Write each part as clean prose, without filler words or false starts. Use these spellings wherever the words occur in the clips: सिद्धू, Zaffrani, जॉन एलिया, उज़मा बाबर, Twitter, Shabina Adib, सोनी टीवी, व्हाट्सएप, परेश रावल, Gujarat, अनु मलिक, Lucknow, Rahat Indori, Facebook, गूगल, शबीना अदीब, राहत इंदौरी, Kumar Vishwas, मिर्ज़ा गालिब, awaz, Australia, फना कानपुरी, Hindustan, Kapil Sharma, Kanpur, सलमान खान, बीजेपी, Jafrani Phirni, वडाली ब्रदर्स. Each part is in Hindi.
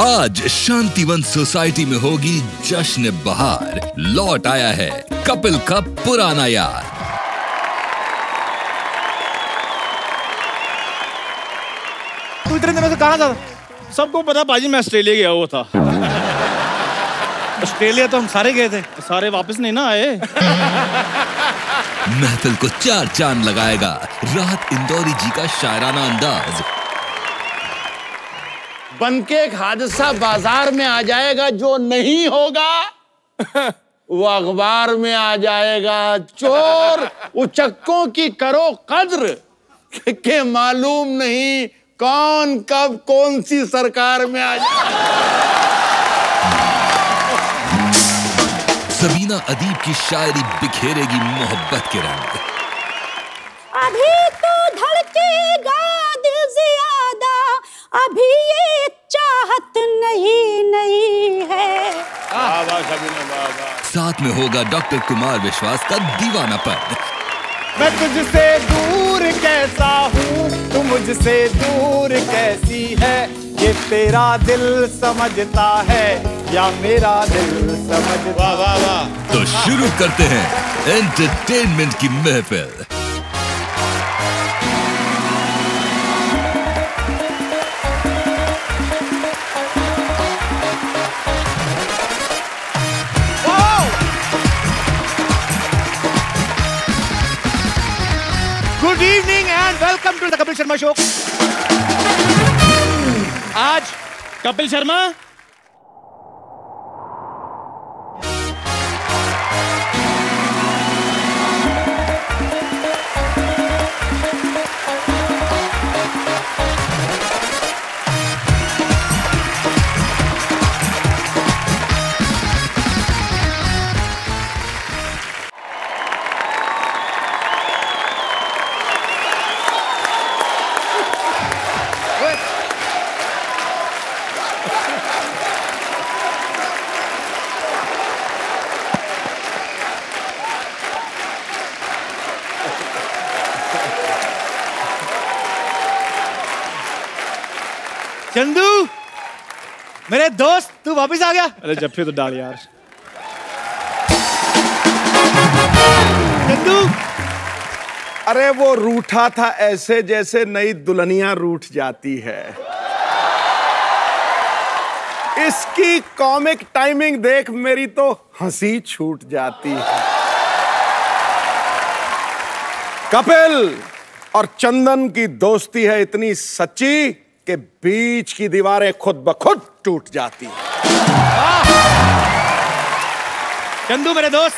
आज शांतिवन सोसाइटी में होगी जश्न बहार। लौट आया है कपिल का पुराना यार। इतने दिनों से कहाँ था? सबको पता भाजी मैं ऑस्ट्रेलिया गया हुआ था। ऑस्ट्रेलिया तो हम सारे गए थे, सारे वापस नहीं ना आए। महफिल को चार चांद लगाएगा राहत इंदौरी जी का शायराना अंदाज। बनके एक हादसा बाजार में आ जाएगा, जो नहीं होगा वो अखबार में आ जाएगा। चोर उचक्कों की करो कद्र के मालूम नहीं कौन कब कौन सी सरकार में आ जाएगा। सबीना अदीब की शायरी बिखेरेगी मोहब्बत के रंग। अभी तो धड़केगा दिल ज़्यादा, अभी ये चाहत नहीं नहीं है। साथ में होगा डॉक्टर कुमार विश्वास का दीवानापन। मैं तुझसे दूर कैसा हूँ, तू मुझसे दूर कैसी है, ये तेरा दिल समझता है या मेरा दिल समझता है। तो शुरू करते हैं एंटरटेनमेंट की महफिल। Good evening and welcome to the Kapil Sharma show. आज कपिल शर्मा चंदू, मेरे दोस्त, तू वापस आ गया। अरे जफ्फी तो डाल यार। चंदू, अरे वो रूठा था ऐसे जैसे नई दुल्हनिया रूठ जाती है। इसकी कॉमिक टाइमिंग देख मेरी तो हंसी छूट जाती है। कपिल और चंदन की दोस्ती है इतनी सच्ची के बीच की दीवारें खुद ब खुद टूट जाती हैं। चंदू मेरे दोस्त,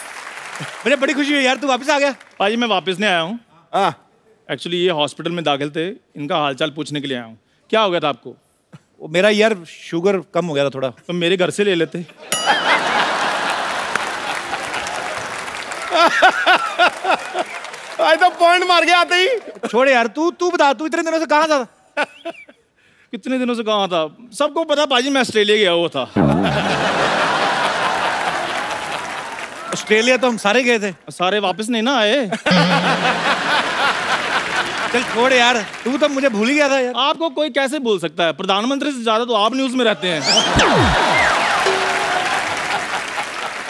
मुझे बड़ी खुशी हुई यार, तू वापस आ गया। भाई मैं वापस नहीं आया हूँ, एक्चुअली ये हॉस्पिटल में दाखिल थे, इनका हालचाल पूछने के लिए आया हूँ। क्या हो गया था आपको? मेरा यार शुगर कम हो गया था थोड़ा, तो मेरे घर से ले लेते। आई तो पॉइंट मार के आते ही। छोड़ यार, तू बता, तू इतने दिनों से कहाँ था? कितने दिनों से कहाँ था? सबको पता पाजी मैं ऑस्ट्रेलिया गया हुआ था। ऑस्ट्रेलिया तो हम सारे गए थे, सारे वापस नहीं ना आए। चल छोड़ यार, तू तो मुझे भूल ही गया था यार। आपको कोई कैसे भूल सकता है? प्रधानमंत्री से ज्यादा तो आप न्यूज में रहते हैं।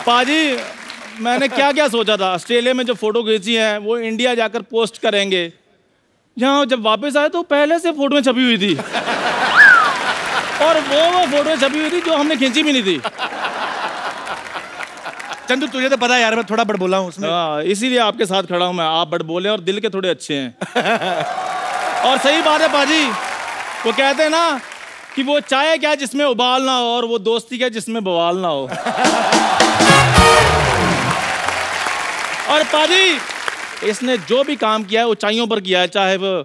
पाजी मैंने क्या क्या सोचा था। ऑस्ट्रेलिया में जो फोटो खींची है वो इंडिया जाकर पोस्ट करेंगे, यहाँ जब वापस आए तो पहले से फोटो में छपी हुई थी। और वो फोटो छपी हुई थी जो हमने खींची भी नहीं थी। चंदू तुझे तो पता यार मैं थोड़ा बड़बोला हूँ उसमें, इसीलिए आपके साथ खड़ा हूँ मैं। आप बड़बोले और दिल के थोड़े अच्छे हैं। और सही बात है पाजी, वो कहते हैं ना कि वो चाय क्या जिसमें उबाल ना हो, और वो दोस्ती क्या जिसमें बवाल ना हो। और पाजी इसने जो भी काम किया है ऊंचाइयों पर किया है, चाहे वो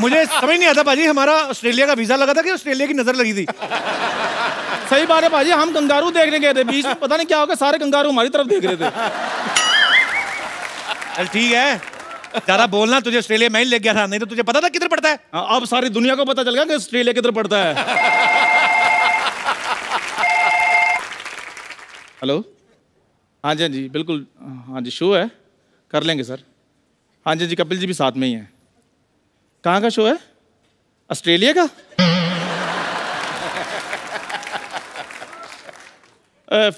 मुझे समझ नहीं आता पाजी, हमारा ऑस्ट्रेलिया का वीजा लगा था कि ऑस्ट्रेलिया की नजर लगी थी। सही बात है पाजी, हम कंगारू देखने गए थे, बीच में पता नहीं क्या होगा सारे कंगारू हमारी तरफ देख रहे थे। चल ठीक है, ज्यादा बोलना, तुझे ऑस्ट्रेलिया में ही ले गया था, नहीं तो तुझे पता था किधर पड़ता है। अब सारी दुनिया को पता चल गया कि ऑस्ट्रेलिया किधर पड़ता है। हेलो, हाँ जी, हाँ जी बिल्कुल, हाँ जी शो है, कर लेंगे सर। हाँ जी, कपिल जी भी साथ में ही हैं। कहाँ का शो है? ऑस्ट्रेलिया का?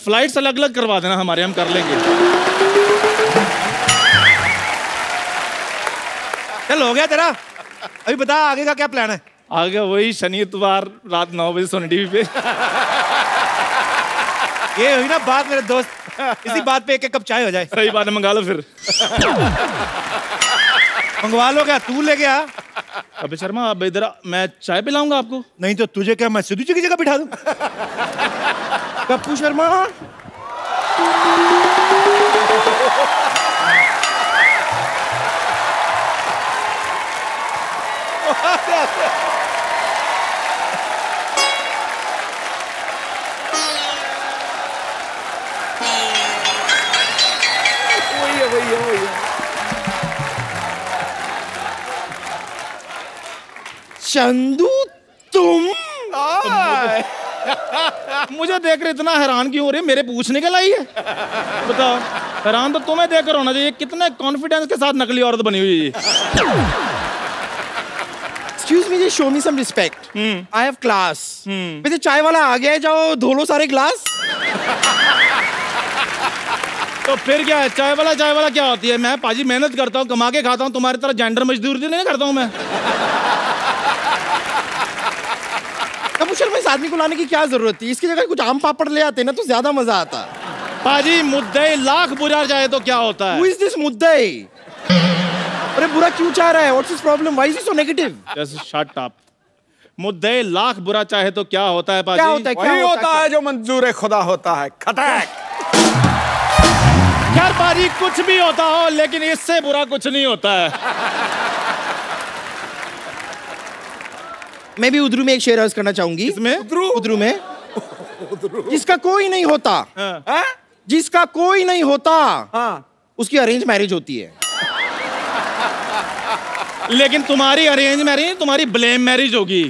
फ्लाइट्स अलग अलग करवा देना हमारे, हम कर लेंगे। चल हो गया तेरा, अभी बता आगे का क्या प्लान है? आगे वही शनि इतवार रात 9 बजे सोनी टीवी पे। ये हुई ना बात मेरे दोस्त, इसी बात पे एक कप चाय हो जाए। सही बात है, मंगा लो फिर। मंगवा लो, क्या तू ले गया? अबे शर्मा अब इधर, मैं चाय पिलाऊंगा आपको। नहीं तो तुझे क्या मैं सिद्धू जी की जगह बिठा दूं? कप्पू शर्मा वही है। चंदू तुम मुझे देखकर इतना हैरान क्यों हो रही है? मेरे पूछने के लिए है, बताओ। हैरान तो तुम्हें देखकर होना चाहिए, कितने कॉन्फिडेंस के साथ नकली औरत बनी हुई है। Excuse me, show me some respect, I have class. मुझे चाय वाला आ गया है, जाओ धो लो सारे ग्लास। तो फिर क्या है चाय वाला क्या होती है? मैं पाजी मेहनत करता हूँ, कमा के खाता हूँ, तुम्हारी तरह जेंडर मजदूरी नहीं करता हूँ मैं। शर्मा, इस आदमी को लाने की क्या जरूरत थी? इसकी जगह कुछ आम पापड़ ले आते ना तो ज्यादा मजा आता। पाजी मुद्दई लाख बुरा जाए तो क्या होता है? Who is this मुद्दई? अरे बुरा क्यों चाह रहा है? What's his problem? Why is he so negative? Just shut up. मुद्दई lakh बुरा चाहे तो क्या होता है पाजी? क्या होता है जो मंजूर खुदा होता है। खतरनाक। यार पाजी कुछ भी होता हो लेकिन इससे बुरा कुछ नहीं होता है। मैं भी उर्दू में एक शेर अर्ज करना चाहूंगी। इसमें उर्दू में जिसका कोई नहीं होता, हाँ? जिसका कोई नहीं होता, हाँ? उसकी अरेंज मैरिज होती है। लेकिन तुम्हारी अरेंज मैरिज, तुम्हारी ब्लेम मैरिज होगी।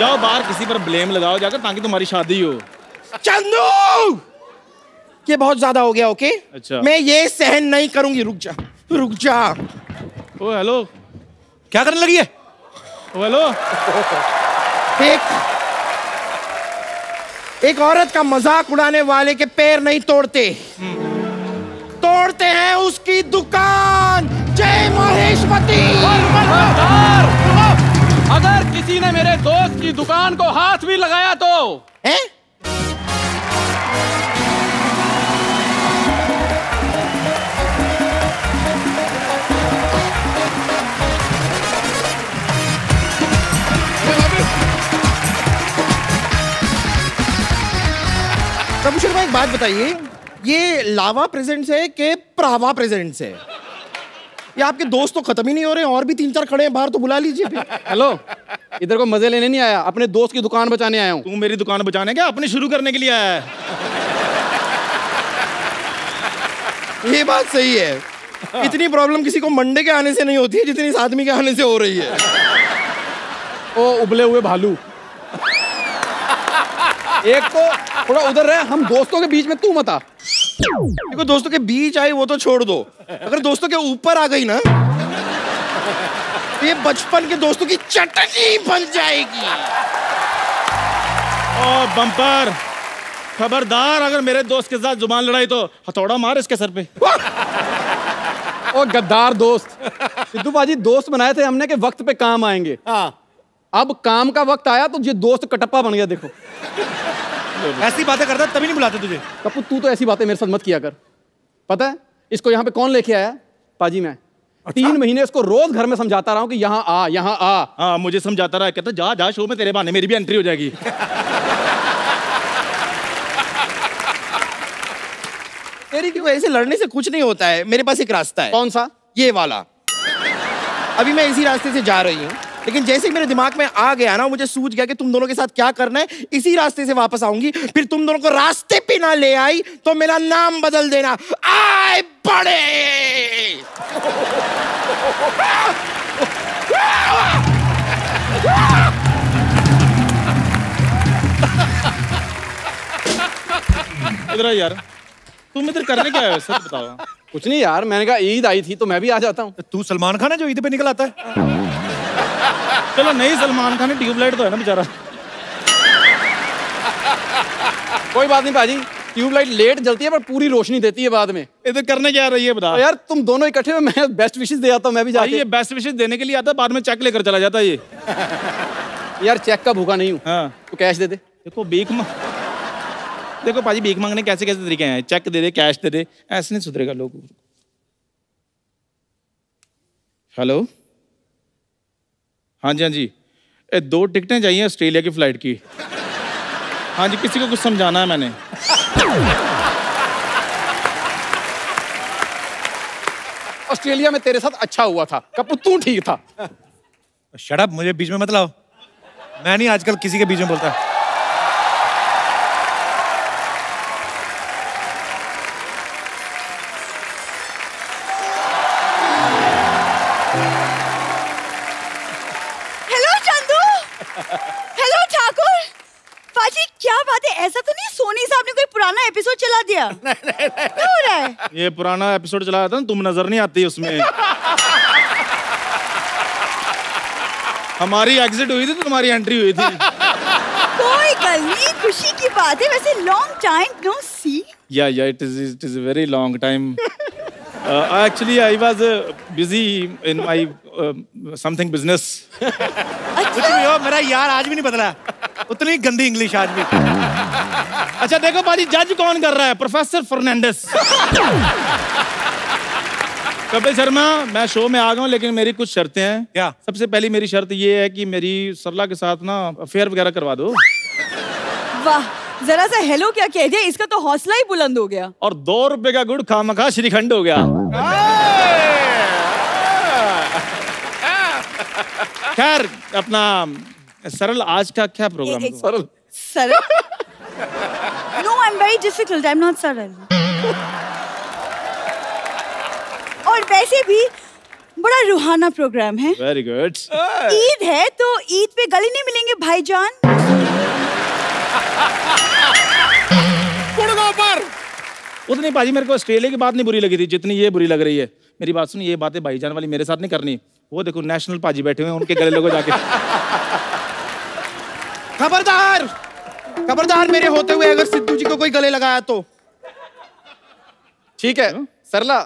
जाओ बाहर किसी पर ब्लेम लगाओ जाकर, ताकि तुम्हारी शादी हो। चंदू ये बहुत ज्यादा हो गया। ओके अच्छा, मैं ये सहन नहीं करूंगी। रुक जा। ओ हेलो, क्या करने लगी है? हेलो, एक औरत का मजाक उड़ाने वाले के पैर नहीं तोड़ते हैं उसकी दुकान। जय महेशपति। अगर किसी ने मेरे दोस्त की दुकान को हाथ भी लगाया तो है? प्रभु शर्मा एक बात बताइए, ये लावा प्रेजेंट्स है कि प्रावा प्रेजेंट्स है? ये आपके दोस्त तो खत्म ही नहीं हो रहे हैं, और भी 3-4 खड़े हैं बाहर, तो बुला लीजिए। हेलो, इधर को मजे लेने नहीं आया, अपने दोस्त की दुकान बचाने आया हूँ। तू मेरी दुकान बचाने क्या, अपने शुरू करने के लिए आया है। ये बात सही है, इतनी प्रॉब्लम किसी को मंडे के आने से नहीं होती है जितनी इस आदमी के आने से हो रही है। ओ उबले हुए भालू, एक तो थोड़ा उधर रहे, हम दोस्तों के बीच में तू मत आ। देखो दोस्तों के बीच आई वो तो छोड़ दो, अगर दोस्तों के ऊपर आ गई ना तो ये बचपन के दोस्तों की चटनी बन जाएगी। ओ बम्पर, खबरदार अगर मेरे दोस्त के साथ जुबान लड़ाई तो हथौड़ा मार इसके सर पे। ओ गद्दार दोस्त। सिद्धू पाजी दोस्त बनाए थे हमने कि वक्त पे काम आएंगे, हाँ। अब काम का वक्त आया तो ये दोस्त कटप्पा बन गया। देखो ऐसी बातें करता तभी नहीं बुलाते तुझे। कप्पू तू तो ऐसी बातें मेरे साथ मत किया कर। पता है इसको यहाँ पे कौन लेके आया? पाजी मैं। अच्छा? 3 महीने इसको रोज घर में समझाता रहा हूँ कि यहाँ आ। हाँ मुझे समझाता रहा, कहता जा शो में, तेरे बहाने मेरी भी एंट्री हो जाएगी। तेरी की वजह से लड़ने से कुछ नहीं होता है। मेरे पास एक रास्ता है। कौन सा? ये वाला। अभी मैं इसी रास्ते से जा रही हूँ, लेकिन जैसे ही मेरे दिमाग में आ गया ना, मुझे सूझ गया कि तुम दोनों के साथ क्या करना है। इसी रास्ते से वापस आऊंगी, फिर तुम दोनों को रास्ते पे ना ले आई तो मेरा नाम बदल देना। आए बड़े। इधर यार, तुम इधर करने क्या आए? सच बताओ। कुछ नहीं यार, मैंने कहा ईद आई थी तो मैं भी आ जाता हूँ। तू सलमान खान है जो ईद पे निकल आता है। चलो नहीं सलमान खान ट्यूबलाइट तो है ना बेचारा। कोई बात नहीं भाजी, ट्यूबलाइट लेट जलती है पर पूरी रोशनी देती है बाद में। इधर करने क्या रही है बता यार, तुम दोनों इकट्ठे हो। मैं बेस्ट विशेष दे आता हूँ, मैं भी जाके। ये बेस्ट विशेष देने के लिए आता है, बाद में चेक लेकर चला जाता है ये। यार चेक का भूखा नहीं हूँ। हाँ। तो कैश दे दे। देखो देखो भाजी भीख मांगने कैसे कैसे तरीके हैं, चेक दे दे, कैश दे दे, ऐसे नहीं सुधरेगा लोग। हेलो हाँ जी हाँ जी, 2 टिकटें चाहिए ऑस्ट्रेलिया की फ्लाइट की। हाँ जी, किसी को कुछ समझाना है मैंने। ऑस्ट्रेलिया में तेरे साथ अच्छा हुआ था कपूर, तू ठीक था। शट अप, मुझे बीच में मत लाओ, मैं नहीं आजकल किसी के बीच में बोलता। ये पुराना एपिसोड चलाया था ना, तुम नजर नहीं आती उसमें। हमारी एग्जिट हुई थी तो तुम्हारी एंट्री हुई थी। कोई गल नहीं, खुशी की बात है। वैसे लॉन्ग टाइम नो सी। या it is very long time. Actually I was busy in my something business. मेरा यार आज भी नहीं बदला, उतनी गंदी इंग्लिश आज भी। अच्छा देखो भाजी, जज कौन कर रहा है? प्रोफेसर फर्नांडिस। कपिल शर्मा, मैं शो में आ गया हूँ लेकिन मेरी कुछ शर्तें हैं। क्या? सबसे पहली मेरी शर्त ये है कि मेरी सरला के साथ ना अफेयर वगैरह करवा दो। वाह, जरा सा हेलो क्या कह दिया, इसका तो हौसला ही बुलंद हो गया। और 2 रुपए का गुड़ खामखा श्रीखंड हो गया। खैर अपना सरल, आज का क्या प्रोग्राम? सरल सरल? No, I'm very difficult. I'm not सरल। और वैसे भी बड़ा रूहाना प्रोग्राम है। Very good. ईद है तो ईद पे गले नहीं मिलेंगे भाईजान। गुड़गों पर। उतनी पाजी मेरे को ऑस्ट्रेलिया की बात नहीं बुरी लगी थी जितनी ये बुरी लग रही है। मेरी बात सुन, ये बातें भाईजान वाली मेरे साथ नहीं करनी। वो देखो नेशनल पाजी बैठे हुए हैं, उनके गले लगो जाके। खबरदार खबरदार, मेरे होते हुए अगर सिद्धू जी को कोई गले लगाया तो। ठीक है सरला,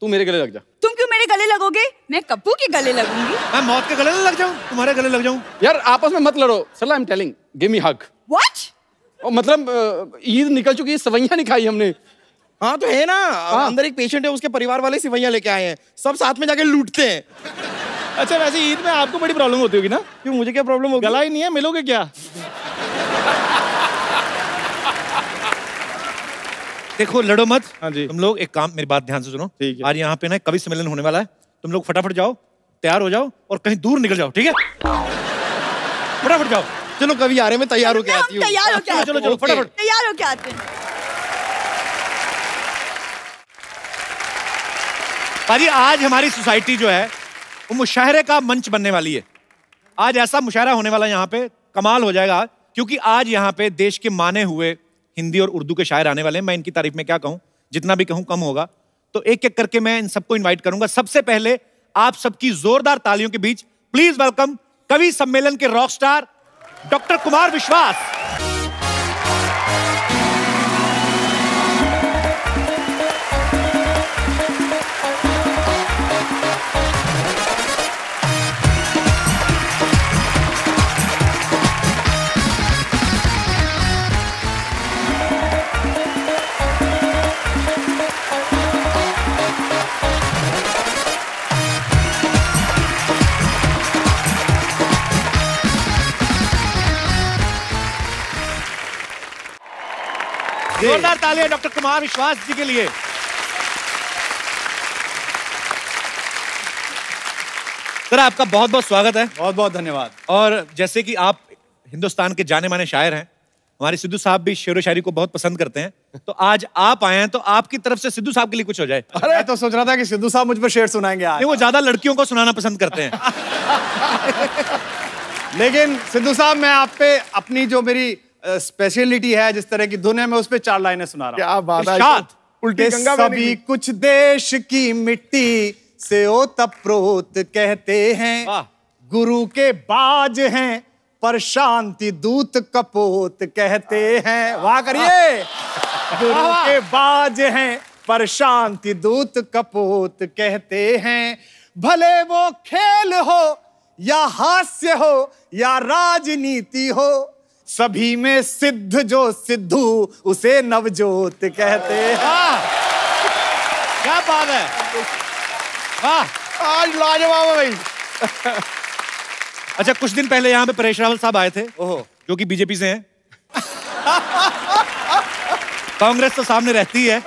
तू मेरे गले लग जा। तुम क्यों मेरे गले लगोगे? मैं कप्पू के गले लगूंगी। मैं मौत के गले ना लग जाऊं, तुम्हारे गले लग जाऊं। यार आपस में मत लड़ो Sarla, I am telling, give me hug. What? मतलब ईद निकल चुकी है, सवैया नहीं खाई हमने। हाँ तो है ना, अंदर एक पेशेंट है, उसके परिवार वाले सवैया लेके आए हैं, सब साथ में जाके लूटते हैं। अच्छा वैसे ईद में आपको बड़ी प्रॉब्लम होती होगी ना? क्यों, मुझे क्या प्रॉब्लम होगी? गला ही नहीं है, मिलोगे क्या? देखो लड़ो मत। हाँ जी। तुम लोग एक काम, मेरी बात ध्यान से सुनो। ठीक है। आज यहाँ पे ना कवि सम्मेलन होने वाला है, तुम लोग फटाफट जाओ, तैयार हो जाओ और कहीं दूर निकल जाओ। ठीक है, फटाफट जाओ। चलो कवि आ रहे, मैं तैयार होके आती हूँ। चलो चलो फटाफट तैयार होके आते हैं। भाजी आज हमारी सोसाइटी जो है वो मुशायरे का मंच बनने वाली है। आज ऐसा मुशायरा होने वाला है यहाँ पे, कमाल हो जाएगा। क्योंकि आज यहाँ पे देश के माने हुए हिंदी और उर्दू के शायर आने वाले हैं। मैं इनकी तारीफ में क्या कहूँ, जितना भी कहूँ कम होगा। तो एक एक करके मैं इन सबको इन्वाइट करूंगा। सबसे पहले आप सबकी जोरदार तालियों के बीच प्लीज वेलकम कवि सम्मेलन के रॉक स्टार डॉक्टर कुमार विश्वास। जोरदार तालियां डॉक्टर कुमार विश्वास जी के लिए। सर आपका बहुत बहुत स्वागत है। बहुत बहुत धन्यवाद। और जैसे कि आप हिंदुस्तान के जाने माने शायर हैं, हमारे सिद्धू साहब भी शेर व शायरी को बहुत पसंद करते हैं, तो आज आप आए हैं तो आपकी तरफ से सिद्धू साहब के लिए कुछ हो जाए। अरे मैं तो सोच रहा था कि सिद्धू साहब मुझ पर शेर सुनाएंगे आज। नहीं, वो ज्यादा लड़कियों को सुनाना पसंद करते हैं। लेकिन सिद्धू साहब मैं आप पे अपनी जो मेरी स्पेशलिटी है, जिस तरह की धुन है, मैं उस पे 4 लाइनें सुना रहा हूँ। उल्टी गंगा में सभी कुछ देश की मिट्टी से ओतप्रोत कहते हैं, गुरु के बाज हैं पर शांति दूत कपोत कहते हैं। वाह करिए। गुरु के बाज हैं पर शांति दूत कपोत कहते हैं। भले वो खेल हो या हास्य हो या राजनीति हो, सभी में सिद्ध जो सिद्धू उसे नवजोत कहते हैं। क्या बात है, आज लाजवाब भाई। अच्छा, कुछ दिन पहले यहाँ पे परेश रावल साहब आए थे, ओहो, जो कि बीजेपी से हैं। कांग्रेस तो सामने रहती है,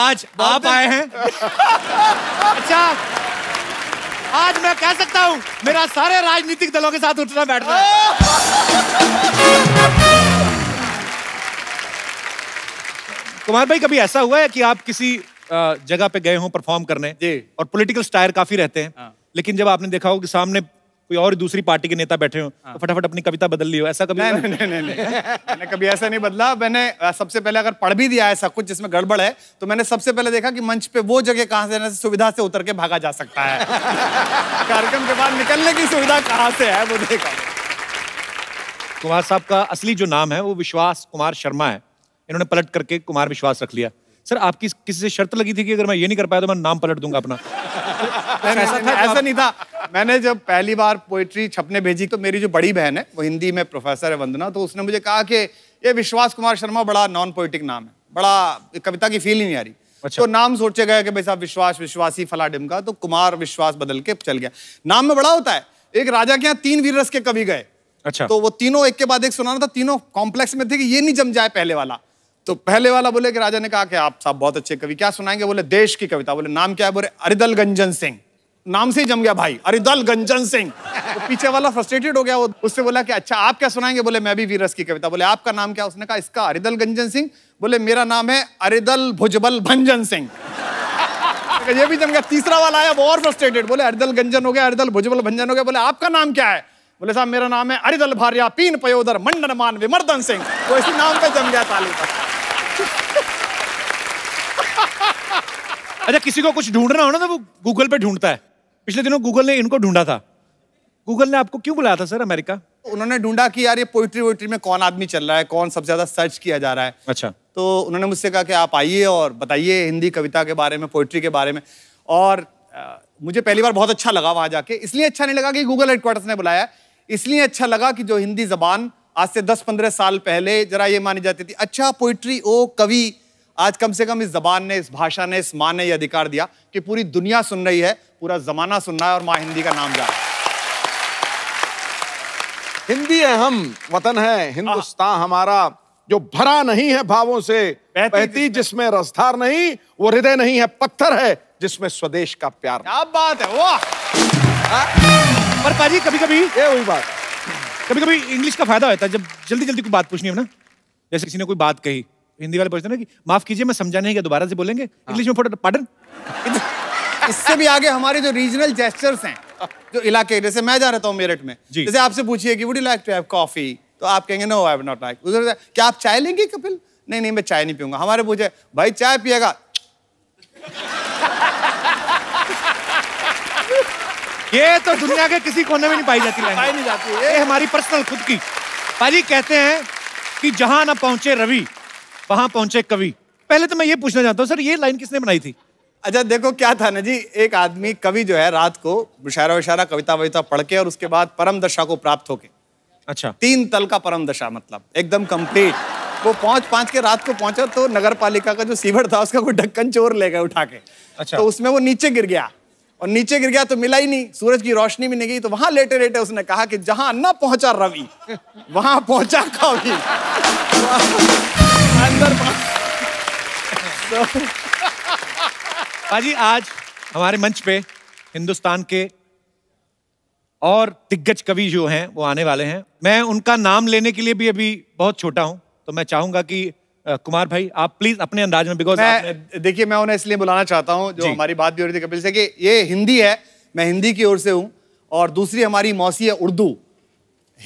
आज आप आए हैं। अच्छा, आज मैं कह सकता हूँ मेरा सारे राजनीतिक दलों के साथ उठना बैठना है। कुमार भाई, कभी ऐसा हुआ है कि आप किसी जगह पे गए हो परफॉर्म करने और पॉलिटिकल स्टायर काफी रहते हैं, लेकिन जब आपने देखा हो कि सामने कोई और दूसरी पार्टी के नेता बैठे हो तो फटाफट अपनी कविता बदल ली हो? ऐसा कभी? नहीं नहीं नहीं, मैंने कभी ऐसा नहीं बदला। मैंने सबसे पहले अगर पढ़ भी दिया ऐसा कुछ जिसमें गड़बड़ है तो मैंने सबसे पहले देखा कि मंच पे वो जगह कहाँ से सुविधा से उतर के भागा जा सकता है। कार्यक्रम के बाद निकलने की सुविधा कहाँ से है वो देखा। कुमार साहब का असली जो नाम है वो विश्वास कुमार शर्मा है, इन्होंने पलट करके कुमार विश्वास रख लिया। सर, आपकी किसी से शर्त लगी थी कि अगर मैं ये नहीं कर पाया तो मैं नाम पलट दूंगा अपना? ऐसा नहीं था। मैंने जब पहली बार पोइट्री छपने भेजी तो मेरी जो बड़ी बहन है वो हिंदी में प्रोफेसर है, वंदना, तो उसने मुझे कहा कि ये विश्वास कुमार शर्मा बड़ा नॉन पोइटिक नाम है, बड़ा कविता की फील ही नहीं आ रही। अच्छा। तो नाम सोचे गया कि भाई साहब विश्वास, विश्वासी, फला डिमका, तो कुमार विश्वास बदल के चल गया। नाम में बड़ा होता है। एक राजा के यहाँ 3 वीर रस के कवि गए। अच्छा। तो वो तीनों एक के बाद एक सुनाना था, तीनों कॉम्प्लेक्स में थे कि ये नहीं जम जाए पहले वाला। तो पहले वाला बोले कि राजा ने कहा कि आप साहब बहुत अच्छे कवि, क्या सुनाएंगे? बोले देश की कविता। बोले नाम क्या है? बोले अरिदल गंजन सिंह। नाम से ही जम गया भाई, अरिदल गंजन सिंह। तो पीछे वाला फ्रस्ट्रेटेड हो गया, वो उससे बोला कि अच्छा आप क्या सुनाएंगे? बोले मैं भी वीरस की कविता। बोले आपका नाम क्या? उसने कहा इसका अरिदल गंजन सिंह। बोले मेरा नाम है अरिदल भुजबल भंजन सिंह। तो ये भी जम गया। तीसरा वाला आया, वो और फ्रस्ट्रेटेड, बोले अरिदल गंजन हो गया, अरिदल भुजबल भंजन हो गया। बोले आपका नाम क्या है? बोले साहब मेरा नाम है अरिदल भार्या पीन पयोदर मंडन मान विमर्दन सिंह। तो इसी नाम पे जम गया ताली पर। अच्छा, किसी को कुछ ढूंढना हो ना तो वो गूगल पे ढूंढता है। पिछले दिनों गूगल ने इनको ढूंढा था। गूगल ने आपको क्यों बुलाया था सर अमेरिका? उन्होंने ढूंढा कि यार ये पोइट्री वोइट्री में कौन आदमी चल रहा है, कौन सबसे ज्यादा सर्च किया जा रहा है। अच्छा। तो उन्होंने मुझसे कहा कि आप आइए और बताइए हिंदी कविता के बारे में, पोइट्री के बारे में। और मुझे पहली बार बहुत अच्छा लगा वहाँ जाके। इसलिए अच्छा नहीं लगा कि गूगल हेडक्वार्टर्स ने बुलाया, इसलिए अच्छा लगा कि जो हिंदी जबान आज से 10-15 साल पहले जरा ये मानी जाती थी, अच्छा पोइट्री ओ कवि, आज कम से कम इस जबान ने, इस भाषा ने, इस माँ ने यह अधिकार दिया कि पूरी दुनिया सुन रही है, पूरा जमाना सुन रहा है और माँ हिंदी का नाम जा रहा है। हिंदी है हम, वतन है हिंदुस्तान हमारा, जो भरा नहीं है भावों से, बहती जिसमें रसधार नहीं, वो हृदय नहीं है पत्थर है जिसमें स्वदेश का प्यार। क्या बात है, वाह। पर पाजी कभी-कभी ये हुई बात, कभी-कभी इंग्लिश का फायदा होता है जब जल्दी-जल्दी कोई बात पूछनी हो ना, जैसे किसी ने कोई बात कही, हिंदी वाले पूछते हैं ना कि माफ कीजिए मैं समझा नहीं, क्या दोबारा से बोलेंगे? इंग्लिश में फोटो पार्डन। इससे भी आगे हमारे जो रीजनल जेस्चर्स हैं, जो इलाके, जैसे मैं जा रहता हूँ मेरठ में, जैसे आपसे पूछिए कि would you like to have coffee, तो आप कहेंगे no I would not like. उधर क्या आप चाय लेंगे कपिल? नहीं नहीं मैं चाय नहीं पीऊंगा। हमारे पूछे भाई चाय पिएगा? ये तो दुनिया के किसी कोने में नहीं पाई जाती, नहीं जाती, ये हमारी पर्सनल खुद की। भाई कहते हैं कि जहाँ ना पहुंचे रवि वहां पहुंचे कवि। पहले तो मैं ये पूछना चाहता हूँ सर, ये लाइन किसने बनाई थी? अच्छा देखो क्या था ना जी, एक आदमी कवि जो है रात को मुशायरा वशायरा कविता वविता पढ़ के और उसके बाद परम दशा को प्राप्त होके, अच्छा 3 तल का परम दशा, मतलब एकदम कंप्लीट, वो पाँच के रात को पहुंचा तो नगर पालिका का जो सीवर था उसका कोई ढक्कन चोर ले गए उठा के। अच्छा। तो उसमें वो नीचे गिर गया और नीचे गिर गया तो मिला ही नहीं, सूरज की रोशनी भी नहीं गई, तो वहां लेटे लेटे उसने कहा कि जहाँ न पहुंचा रवि वहां पहुंचा कवि। पाजी आज हमारे मंच पे हिंदुस्तान के और दिग्गज कवि जो हैं वो आने वाले हैं। मैं उनका नाम लेने के लिए भी अभी बहुत छोटा हूं, तो मैं चाहूंगा कि कुमार भाई आप प्लीज अपने अंदाज में, बिकॉज देखिए मैं उन्हें इसलिए बुलाना चाहता हूं, जो हमारी बात भी हो रही थी कपिल से कि ये हिंदी है, मैं हिंदी की ओर से हूँ, और दूसरी हमारी मौसी है उर्दू।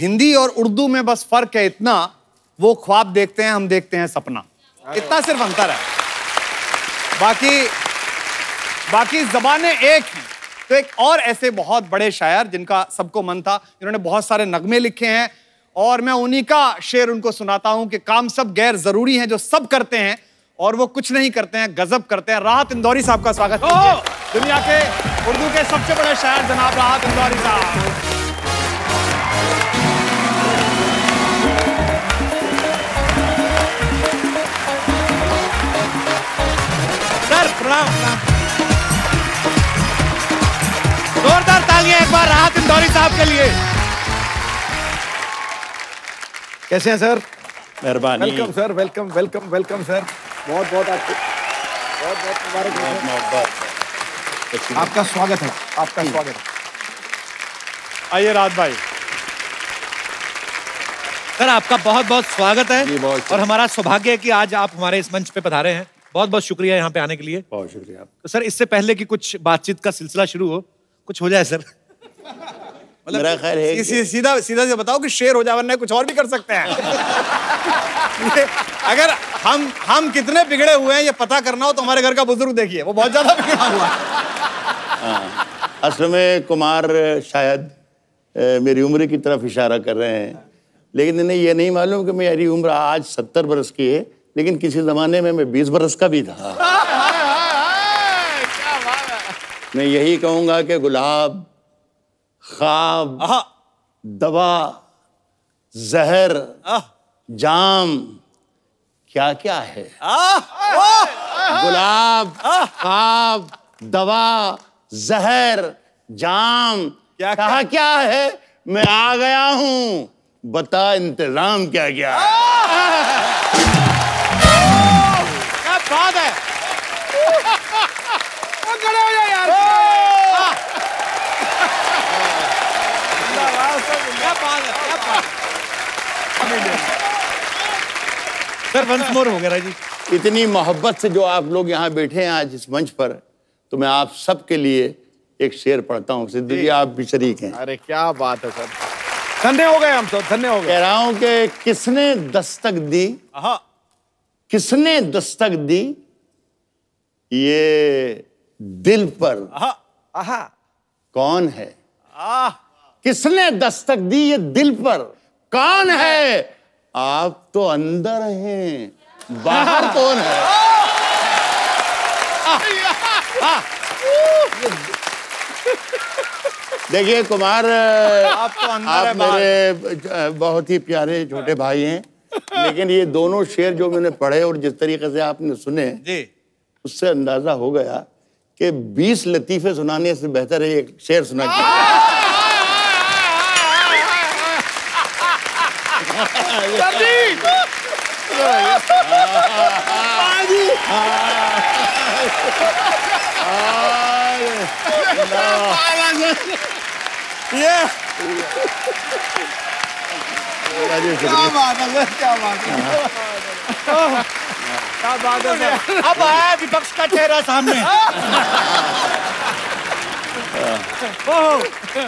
हिंदी और उर्दू में बस फर्क है इतना, वो ख्वाब देखते हैं, हम देखते हैं सपना, इतना सिर्फ अंतर है, बाकी जबानें एक हैं। तो एक और ऐसे बहुत बड़े शायर जिनका सबको मन था, इन्होंने बहुत सारे नगमे लिखे हैं और मैं उन्हीं का शेर उनको सुनाता हूं कि काम सब गैर जरूरी हैं जो सब करते हैं और वो कुछ नहीं करते हैं, गजब करते हैं। राहत इंदौरी साहब का स्वागत कीजिए, दुनिया के उर्दू के सबसे बड़े शायर जनाब राहत इंदौरी साहब। जोरदार तालियां एक बार राहत इंदौरी साहब के लिए। कैसे हैं सर? मेहरबानी। Welcome sir, welcome welcome welcome sir. बहुत बहुत आपको बहुत मुबारक हो, आपका स्वागत है, आपका स्वागत है। आइए राहत भाई। सर आपका बहुत बहुत स्वागत है और हमारा सौभाग्य है कि आज आप हमारे इस मंच पे पधारे हैं। बहुत बहुत शुक्रिया यहाँ पे आने के लिए। बहुत शुक्रिया। तो सर इससे पहले कि कुछ बातचीत का सिलसिला शुरू हो, कुछ हो जाए सर। मेरा ख्याल है सीधा सीधा से बताओ कि शेर हो जाए, वरना कुछ और भी कर सकते हैं। अगर हम कितने बिगड़े हुए हैं ये पता करना हो तो हमारे घर का बुजुर्ग देखिए, वो बहुत ज़्यादा बिगड़ा हुआ है। असल में कुमार शायद मेरी उम्र की तरफ इशारा कर रहे हैं, लेकिन इन्हें यह नहीं मालूम कि मेरी उम्र आज 70 बरस की है, लेकिन किसी जमाने में मैं 20 बरस का भी था। मैं यही कहूंगा कि गुलाब, ख्वाब, दवा, जहर, जाम, क्या क्या है। गुलाब, ख्वाब, दवा, जहर, जाम, क्या क्या है। मैं आ गया हूँ, बता इंतजाम क्या क्या है। बात है। वो खड़े हो जाए यार। क्या बात है, क्या बात। सर वंस मोर हो गया जी। इतनी मोहब्बत से जो आप लोग यहाँ बैठे हैं आज इस मंच पर, तो मैं आप सबके लिए एक शेर पढ़ता हूँ। सिद्धू जी आप भी शरीक हैं। अरे क्या बात है सर, धन्य हो गए हम तो, धन्य हो गए। कह रहा हूँ कि किसने दस्तक दी, किसने दस्तक दी ये दिल पर, आहा कौन है। किसने दस्तक दी ये दिल पर, कौन है। आप तो अंदर हैं, बाहर कौन है। देखिए कुमार, आप तो अंदर, आप मेरे बहुत ही प्यारे छोटे भाई हैं, लेकिन ये दोनों शेर जो मैंने पढ़े और जिस तरीके से आपने सुने जी, उससे अंदाजा हो गया कि 20 लतीफे सुनाने से बेहतर है एक शेर सुना के। क्या बात है, क्या बात है, क्या बात है। अब आया विपक्ष का चेहरा सामने।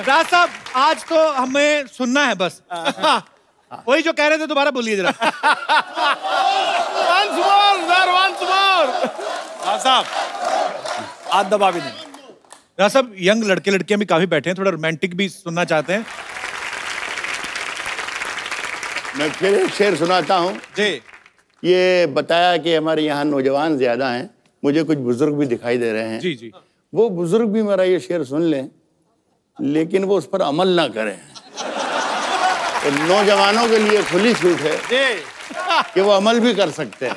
राज साहब आज तो हमें सुनना है बस, वही जो कह रहे थे, दोबारा बोलिए जरा। Once more sir, once more. Raj साहब आज दबा भी नहीं। राज साहब यंग लड़के लड़कियां भी काफी बैठे हैं, थोड़ा रोमांटिक भी सुनना चाहते हैं। मैं फिर एक शेर सुनाता हूँ जी। ये बताया कि हमारे यहाँ नौजवान ज़्यादा हैं, मुझे कुछ बुज़ुर्ग भी दिखाई दे रहे हैं जी जी। वो बुज़ुर्ग भी मेरा ये शेर सुन लें, लेकिन वो उस पर अमल ना करें। तो नौजवानों के लिए खुली छूट है जी कि वो अमल भी कर सकते हैं।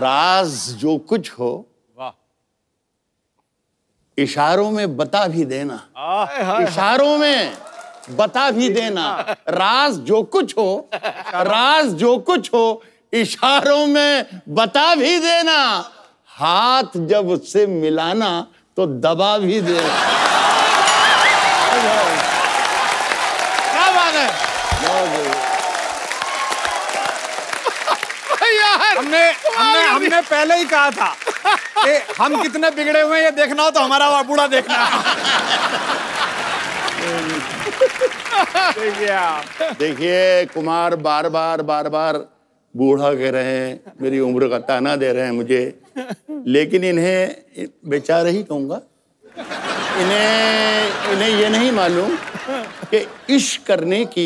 राज जो कुछ हो इशारों में बता भी देना, इशारों में बता भी देना। राज जो कुछ हो, राज जो कुछ हो इशारों में बता भी देना। हाथ जब उससे मिलाना तो दबा भी देना। क्या बात है यार। हमने पहले ही कहा था कि हम कितने बिगड़े हुए हैं ये देखना हो तो हमारा बूढ़ा देखना। देखिए कुमार बार बार बार बार बूढ़ा कह रहे हैं, मेरी उम्र का ताना दे रहे हैं मुझे, लेकिन इन्हें बेचारे ही कहूँगा इन्हें ये नहीं मालूम कि इश्क करने की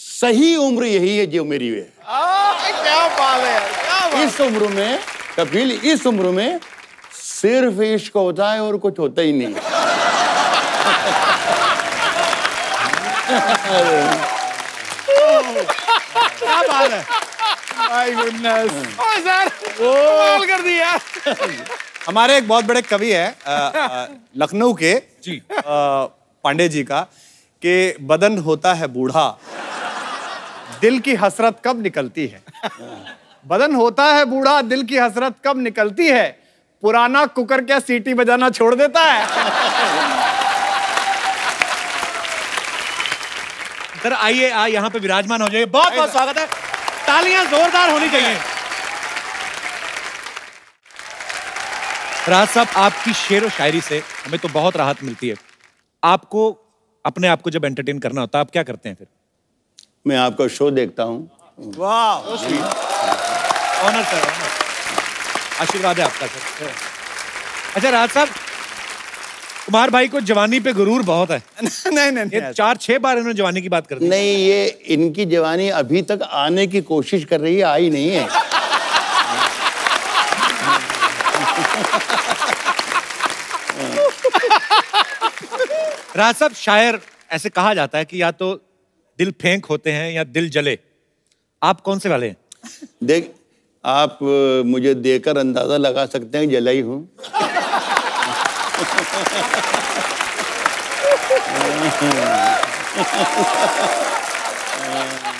सही उम्र यही है जो मेरी है। क्या बात है यार, इस उम्र में कपिल, इस उम्र में सिर्फ इश्क होता है और कुछ होता ही नहीं। क्या बात है, माय गुडनेस। ओ सर, कमाल कर दिया। हमारे एक बहुत बड़े कवि हैं लखनऊ के जी, पांडे जी का, कि बदन होता है बूढ़ा, दिल की हसरत कब निकलती है। बदन होता है बूढ़ा, दिल की हसरत कब निकलती है, पुराना कुकर क्या सीटी बजाना छोड़ देता है। सर आइए, यहाँ पे विराजमान हो जाइए। बहुत बहुत स्वागत है, तालियां जोरदार होनी चाहिए। राहत साहब, आपकी शेर और शायरी से हमें तो बहुत राहत मिलती है। आपको अपने आप को जब एंटरटेन करना होता है, आप क्या करते हैं फिर? मैं आपका शो देखता हूँ। वाह, ऑनर सर, आशीर्वाद है आपका सर। अच्छा राहत साहब, कुमार भाई को जवानी पे गुरूर बहुत है। नहीं नहीं, 4-6 बार इन्होंने जवानी की बात कर दी। नहीं, ये इनकी जवानी अभी तक आने की कोशिश कर रही है, आई नहीं है। राहत साहब, शायर ऐसे कहा जाता है कि या तो दिल फेंक होते हैं या दिल जले, आप कौन से वाले हैं? देख, आप मुझे देखकर अंदाजा लगा सकते हैं जला ही हूँ।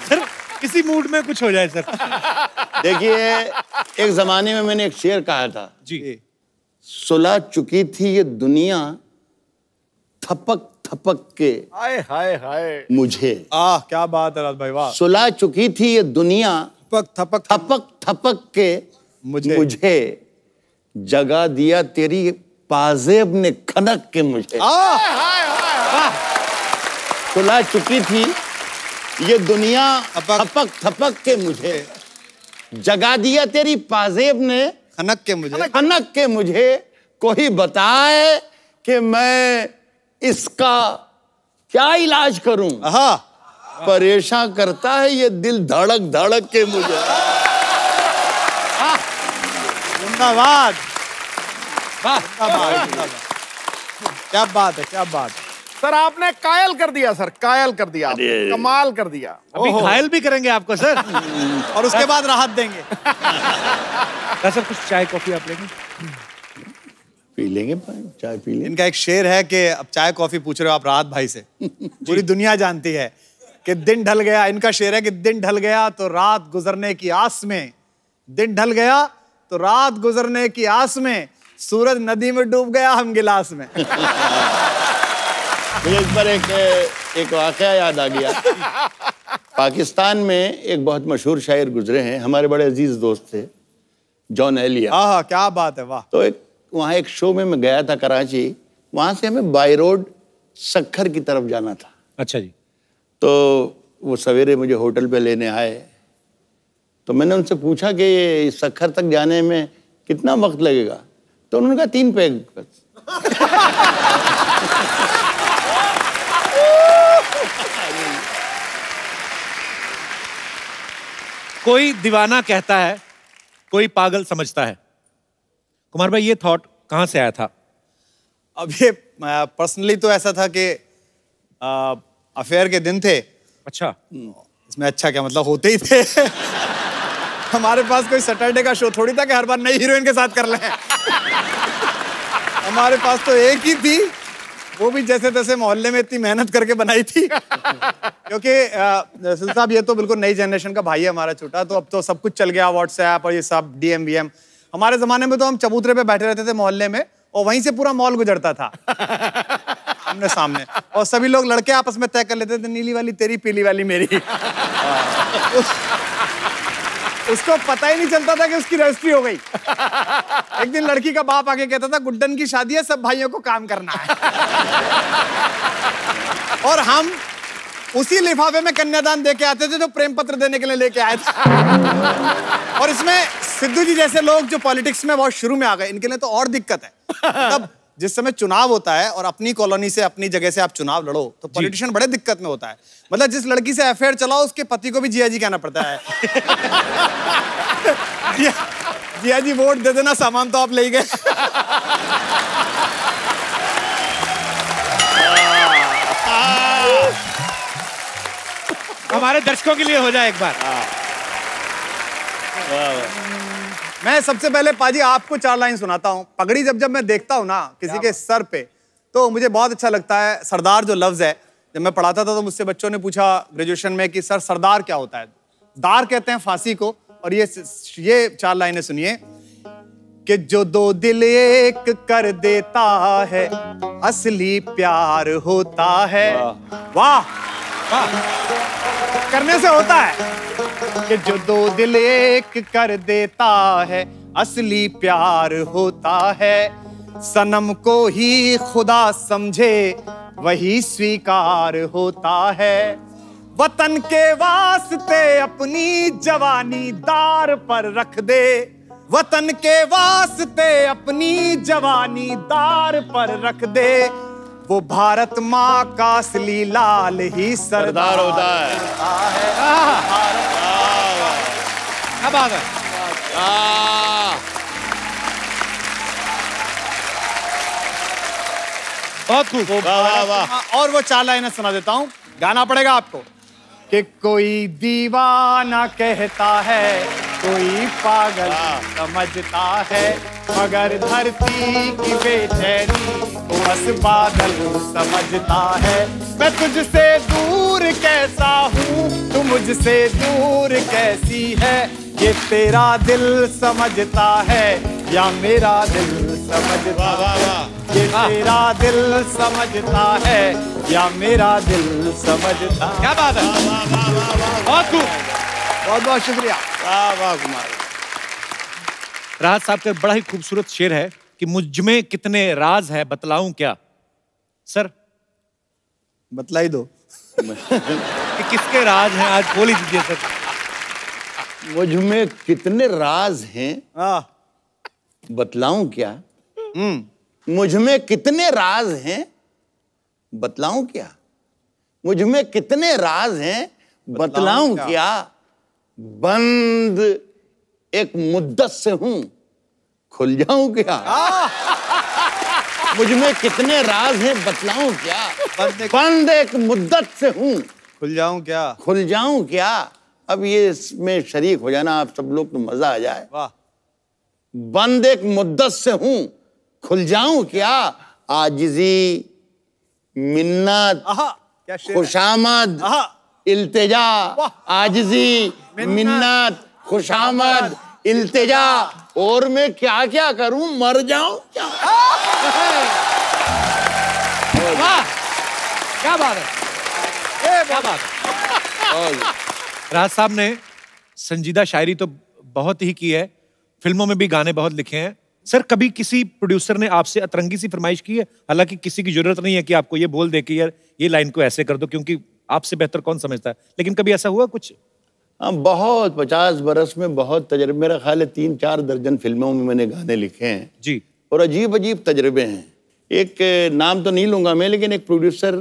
सर किसी मूड में कुछ हो जाए सर। देखिए, एक जमाने में मैंने एक शेर कहा था जी, सुला चुकी थी ये दुनिया थपक थपक के, हाय हाय हाय मुझे। क्या बात है राहत भाई, वाह। सुला चुकी थी ये दुनिया थपक थपक थपक थपक के मुझे जगा दिया तेरी पाजेब ने खनक के मुझे। हाय हाय हाय। सुला चुकी थी ये दुनिया थपक थपक के मुझे, जगा दिया तेरी पाजेब ने खनक के मुझे, कोई बताए कि मैं इसका क्या इलाज करूं। परेशान करता है ये दिल धड़क धड़क के मुझे। धन्यवाद, क्या बात है, क्या बात है। सर आपने कायल कर दिया सर, कायल कर दिया, कमाल कर दिया। अभी कायल भी करेंगे आपको सर, और उसके बाद राहत देंगे। सर कुछ चाय कॉफी आप लेंगे? पी लेंगे, चाय पी लेंगे। इनका एक शेर है कि अब चाय कॉफी पूछ रहे हो आप राहत भाई से, पूरी दुनिया जानती है कि दिन ढल गया। इनका शेर है कि दिन ढल गया तो रात गुजरने की आस में, दिन ढल गया तो रात गुजरने की आस में, सूरज नदी में डूब गया हम गिलास में। मुझे इस पर एक वाकया याद आ गया। पाकिस्तान में एक बहुत मशहूर शायर गुजरे हैं, हमारे बड़े अजीज दोस्त थे, जॉन एलिया। क्या बात है, वाह। तो वहाँ एक शो में मैं गया था कराची, वहाँ से हमें बाई रोड सक्खर की तरफ जाना था। अच्छा जी। तो वो सवेरे मुझे होटल पे लेने आए, तो मैंने उनसे पूछा कि ये सक्खर तक जाने में कितना वक्त लगेगा, तो उन्होंने कहा 3 पैग बस। कोई दीवाना कहता है, कोई पागल समझता है। कुमार भाई, ये थॉट कहाँ से आया था? अब ये पर्सनली तो ऐसा था कि अफेयर के दिन थे। अच्छा, इसमें अच्छा क्या, मतलब होते ही थे। हमारे पास कोई सैटरडे का शो थोड़ी था कि हर बार नई हीरोइन के साथ कर लें। हमारे पास तो एक ही थी, वो भी जैसे तैसे मोहल्ले में इतनी मेहनत करके बनाई थी। क्योंकि साहब, ये तो बिल्कुल नई जनरेशन का भाई है हमारा छोटा, तो अब तो सब कुछ चल गया, व्हाट्सएप और ये सब डीएम वीएम। हमारे जमाने में तो हम चबूतरे पे बैठे रहते थे मोहल्ले में, और वहीं से पूरा मॉल गुजरता था हमने सामने, और सभी लोग लड़के आपस में तय कर लेते थे, नीली वाली तेरी, पीली वाली मेरी। उसको पता ही नहीं चलता था कि उसकी रजिस्ट्री हो गई। एक दिन लड़की का बाप आके कहता था, गुड्डन की शादी है, सब भाइयों को काम करना है। और हम उसी लिफाफे में कन्यादान देके आते थे जो प्रेम पत्र देने के लिए लेके आए थे। और इसमें सिद्धू जी जैसे लोग जो पॉलिटिक्स में बहुत शुरू में आ गए, इनके लिए तो और दिक्कत है। तब जिस समय चुनाव होता है और अपनी कॉलोनी से अपनी जगह से आप चुनाव लड़ो तो पॉलिटिशियन बड़े दिक्कत में होता है। मतलब जिस लड़की से अफेयर चलाओ उसके पति को भी जिया जी कहना पड़ता है। जिया जी वोट दे देना, सामान तो आप ले गए। हमारे दर्शकों के लिए हो जाए एक बार। मैं सबसे पहले पाजी आपको 4 लाइन सुनाता हूँ। पगड़ी जब मैं देखता हूँ ना किसी के सर पे तो मुझे बहुत अच्छा लगता है। सरदार जो लफ्ज़ है, जब मैं पढ़ाता था तो मुझसे बच्चों ने पूछा ग्रेजुएशन में कि सर सरदार क्या होता है। दार कहते हैं फांसी को। और ये 4 लाइनें सुनिए कि जो दो दिल एक कर देता है असली प्यार होता है। वाह, करने से होता है कि जो दो दिल एक कर देता है असली प्यार होता है। सनम को ही खुदा समझे वही स्वीकार होता है। वतन के वास्ते अपनी जवानी दार पर रख दे, वतन के वास्ते अपनी जवानी दार पर रख दे, वो भारत माँ का असली लाल ही सरदार होता है। अब आ गए। बहुत खूब। और वो 4 लाइनें सुना देता हूँ, गाना पड़ेगा आपको कि कोई दीवाना कहता है कोई पागल समझता है, मगर धरती की बेचैनी को बस बादल समझता है। मैं तुझसे दूर कैसा हूँ, तू मुझसे दूर कैसी है, ये तेरा दिल समझता है या मेरा दिल समझता है, ये तेरा दिल समझता है या मेरा दिल समझता है। क्या बात है, बहुत बहुत बहुत शुक्रिया। वाह वाह कुमार। राहत साहब का बड़ा ही खूबसूरत शेर है कि मुझ में कितने राज है बतलाऊं क्या। सर बतला ही दो कि किसके राज हैं, आज बोल ही दीजिए सर। मुझ में कितने राज हैं बतलाऊं क्या, मुझ में कितने राज हैं बतलाऊं क्या, मुझ में कितने राज हैं बतलाऊं क्या, बंद एक मुद्दत से हूं खुल जाऊं क्या। मुझ में कितने राज हैं बतलाऊं क्या, बंद एक मुद्दत से हूं खुल जाऊं क्या, खुल जाऊं क्या। अब ये इसमें शरीक हो जाना आप सब लोग, तो मजा आ जाए। वाह। बंद एक मुद्दत से हूं खुल जाऊं क्या, आजिजी मिन्नत खुशामद इल्तिजा, आजिजी मिन्नत खुशामद इल्तिजा, और मैं क्या क्या करूं मर जाऊं क्या। वाह क्या बात है, ये क्या बात है। राहत साहब ने संजीदा शायरी तो बहुत ही की है, फिल्मों में भी गाने बहुत लिखे हैं। सर कभी किसी प्रोड्यूसर ने आपसे अतरंगी सी फरमाइश की है, हालांकि किसी की जरूरत नहीं है कि आपको ये बोल दे कि यार ये लाइन को ऐसे कर दो, क्योंकि आपसे बेहतर कौन समझता है, लेकिन कभी ऐसा हुआ कुछ? हाँ बहुत, 50 बरस में बहुत तजर्बे, मेरा ख्याल है 3-4 दर्जन फिल्मों में मैंने गाने लिखे हैं जी, और अजीब अजीब तजर्बे हैं। एक नाम तो नहीं लूँगा मैं, लेकिन एक प्रोड्यूसर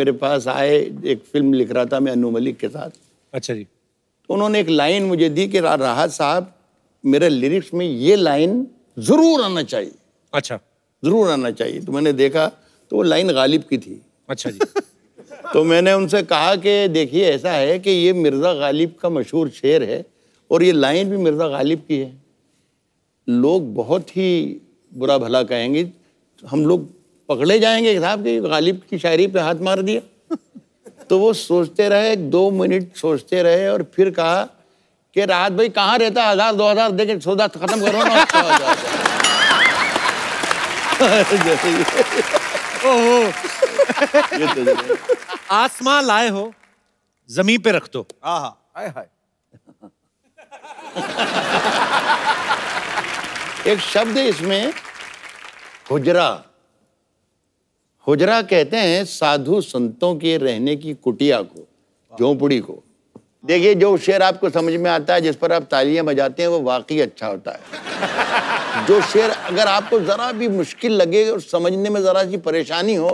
मेरे पास आए, एक फिल्म लिख रहा था मैं अनु मलिक के साथ। अच्छा जी। तो उन्होंने एक लाइन मुझे दी कि राहत साहब मेरे लिरिक्स में ये लाइन ज़रूर आना चाहिए। अच्छा। ज़रूर आना चाहिए। तो मैंने देखा तो वो लाइन गालिब की थी। अच्छा जी। तो मैंने उनसे कहा कि देखिए ऐसा है कि ये मिर्ज़ा गालिब का मशहूर शेर है और ये लाइन भी मिर्ज़ा गालिब की है, लोग बहुत ही बुरा भला कहेंगे, हम लोग पकड़े जाएंगे साहब कि गालिब की शायरी पे हाथ मार दिया। तो वो सोचते रहे, 2 मिनट सोचते रहे और फिर कहा कि राहत भाई कहाँ रहता है, 1000 2000 देके सौदा खत्म करो ना। आसमान लाए हो जमीन पे रख दो, हाय हाय। एक शब्द है इसमें हुजरा, हुजरा कहते हैं साधु संतों के रहने की कुटिया को, झोंपड़ी को। देखिए जो शेर आपको समझ में आता है, जिस पर आप तालियां बजाते हैं, वो वाकई अच्छा होता है। जो शेर अगर आपको ज़रा भी मुश्किल लगे और समझने में ज़रा सी परेशानी हो,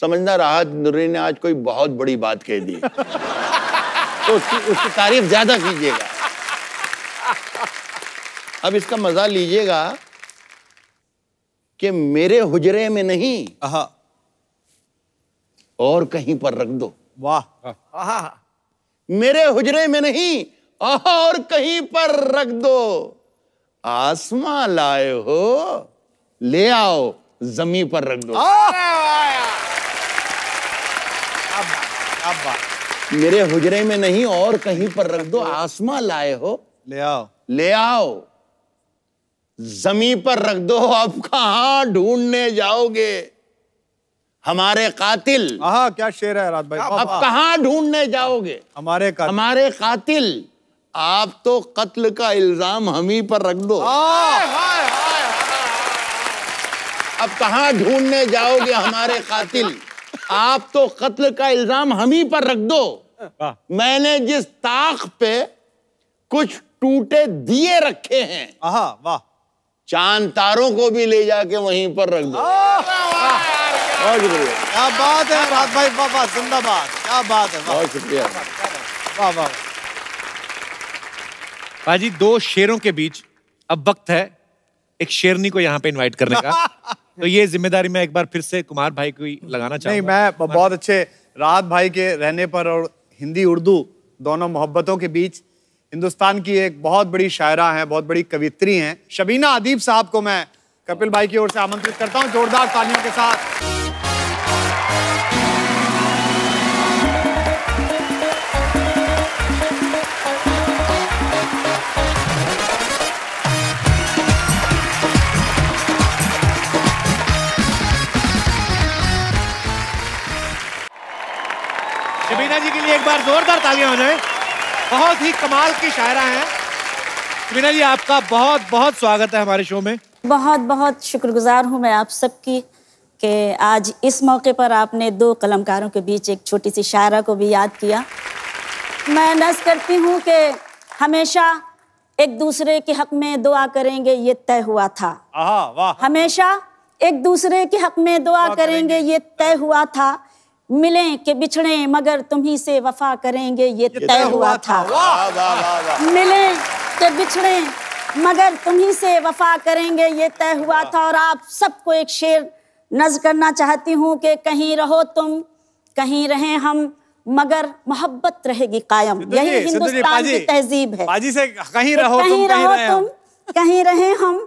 समझना राहत इंदौरी ने आज कोई बहुत बड़ी बात कह दी, तो उसकी तारीफ ज़्यादा कीजिएगा। अब इसका मज़ा लीजिएगा कि मेरे हुजरे में नहीं, और कहीं पर रख दो। वाह, मेरे हुजरे में नहीं और कहीं पर रख दो, आसमां लाए हो ले आओ जमीन पर रख दो। अब मेरे हुजरे में नहीं और कहीं पर रख दो, आसमां लाए हो ले आओ जमीन पर रख दो। अब कहाँ ढूंढने जाओगे हमारे कातिल। क्या शेर है राहत भाई। अब कहाँ ढूंढने जाओगे हमारे कातिल, आप तो कत्ल का इल्जाम हम ही पर रख दो। अब कहाँ ढूंढने जाओगे हमारे कातिल, आप तो कत्ल का इल्जाम हम ही पर रख दो। मैंने जिस ताक पे कुछ टूटे दिए रखे हैं, वाह, चांद तारों को भी ले जाके वहीं पर रख दो। बहुत शुक्रिया, क्या बात है राहत भाई, बाबा जिंदाबाद, क्या बात है, बहुत शुक्रिया, वाह वाह। भाजी, दो शेरों के बीच अब वक्त है एक शेरनी को यहाँ पे इनवाइट करने का। तो ये जिम्मेदारी मैं एक बार फिर से कुमार भाई को ही लगाना चाहूँगा। नहीं, मैं बहुत अच्छे राहत भाई के रहने पर और हिंदी उर्दू दोनों मोहब्बतों के बीच हिंदुस्तान की एक बहुत बड़ी शायरा हैं, बहुत बड़ी कवित्री हैं, शबीना अदीब साहब को मैं कपिल भाई की ओर से आमंत्रित करता हूँ जोरदार तालियों के साथ। शबीना जी के लिए एक बार जोरदार तालियां हो जाए। बहुत ही कमाल की शायरा हैं। शबीना जी, आपका बहुत बहुत स्वागत है हमारे शो में। बहुत बहुत शुक्रगुजार हूं मैं आप सबकी कि आज इस मौके पर आपने दो कलमकारों के बीच एक छोटी सी शायरा को भी याद किया। मैं नज़ करती हूं कि हमेशा एक दूसरे के हक में दुआ करेंगे, ये तय हुआ था। वाह, हमेशा एक दूसरे के हक में दुआ करेंगे, ये तय हुआ था। मिलें के बिछड़ें मगर तुम्ही से वफा करेंगे, ये तय हुआ था। मिलें के बिछड़ें मगर तुम्ही से वफा करेंगे, ये तय हुआ था। और आप सबको एक शेर नज़्म करना चाहती हूँ कि कहीं रहो तुम कहीं रहें हम, मगर मोहब्बत रहेगी कायम, यही हिंदुस्तान की तहजीब है। पाजी से कहीं रहो तुम कहीं रहें हम,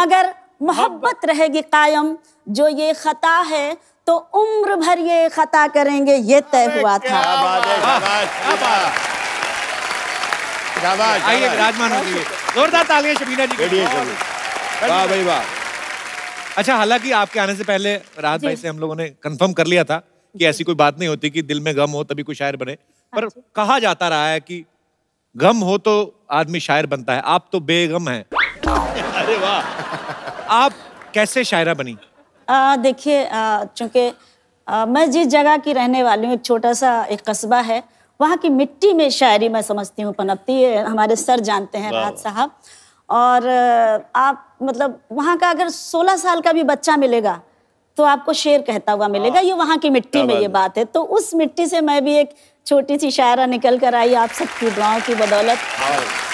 मगर मोहब्बत रहेगी कायम। जो ये खता है तो उम्र भर ये खता करेंगे, ये तय हुआ था। आइए विराजमान हो जाइए, जोरदार तालियां शबीना जी के लिए। वाह भाई वाह। अच्छा, हालांकि आपके आने से पहले राहत भाई से हम लोगों ने कंफर्म कर लिया था कि ऐसी कोई बात नहीं होती कि दिल में गम हो तभी कोई शायर बने, पर कहा जाता रहा है कि गम हो तो आदमी शायर बनता है। आप तो बेगम हैं। अरे वाह, आप कैसे शायरा बनी? देखिए, चूँकि मैं जिस जगह की रहने वाली हूँ, एक छोटा सा एक कस्बा है, वहाँ की मिट्टी में शायरी मैं समझती हूँ पनपती है। हमारे सर जानते हैं राहत साहब। और आप मतलब वहाँ का अगर 16 साल का भी बच्चा मिलेगा तो आपको शेर कहता हुआ मिलेगा, ये वहाँ की मिट्टी में ये बात है। तो उस मिट्टी से मैं भी एक छोटी सी शायरा निकल कर आई आप सबकी दुआओं की बदौलत।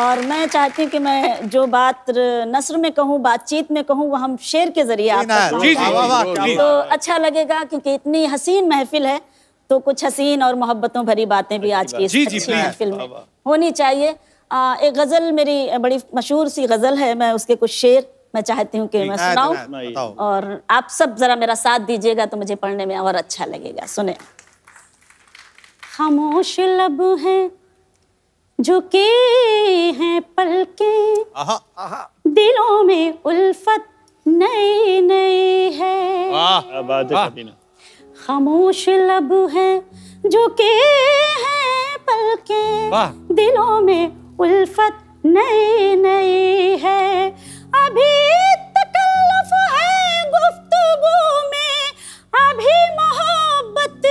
और मैं चाहती हूँ कि मैं जो बात नसर में कहूँ, बातचीत में कहूँ, वो हम शेर के जरिए आप तक तो अच्छा लगेगा, क्योंकि इतनी हसीन महफिल है तो कुछ हसीन और मोहब्बतों भरी बातें भी आज की इस महफिल में होनी चाहिए। एक गज़ल, मेरी बड़ी मशहूर सी गज़ल है, मैं उसके कुछ शेर मैं चाहती हूँ कि मैं सुनाऊँ और आप सब जरा मेरा साथ दीजिएगा तो मुझे पढ़ने में और अच्छा लगेगा। सुने। खामोश लब है झुके हैं पलकें, दिलों में उल्फत नई नई है। खामोश लब हैं झुके हैं पलकें, दिलों में उल्फत नई नई है। अभी तकल्लुफ है गुफ्तगू में, अभी मोहब्बत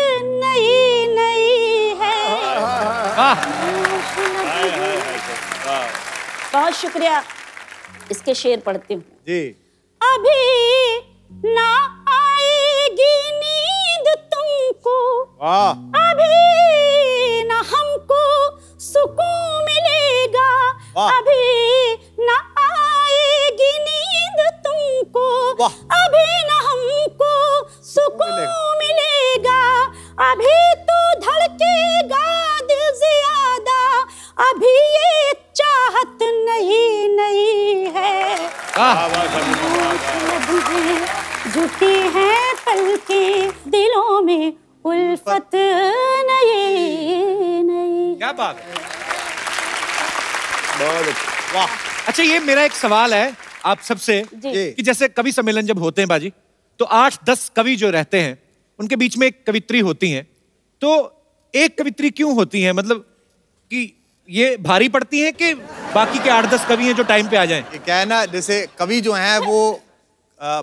नई नई है। बहुत शुक्रिया। इस इसके शेर पढ़ती हूँ जी। अभी ना आएगी नींद तुमको, अभी ना हमको सुकून मिलेगा, अभी ना आएगी नींद तुमको, अभी ना हमको सुकून मिलेगा, अभी तो धड़केगा दिल ज्यादा, अभी ये चाहत नहीं नहीं है, झुकी है पल के दिलों में उल्फत नहीं नहीं। क्या बात है, बहुत वाह। अच्छा ये मेरा एक सवाल है आप सबसे कि जैसे कवि सम्मेलन जब होते हैं बाजी तो 8-10 कवि जो रहते हैं उनके बीच में एक कवित्री होती हैं, तो एक कवित्री क्यों होती है, मतलब कि ये भारी पड़ती है कि बाकी के 8-10 कवि हैं जो टाइम पे आ जाएं? ये क्या है ना, जैसे कवि जो हैं वो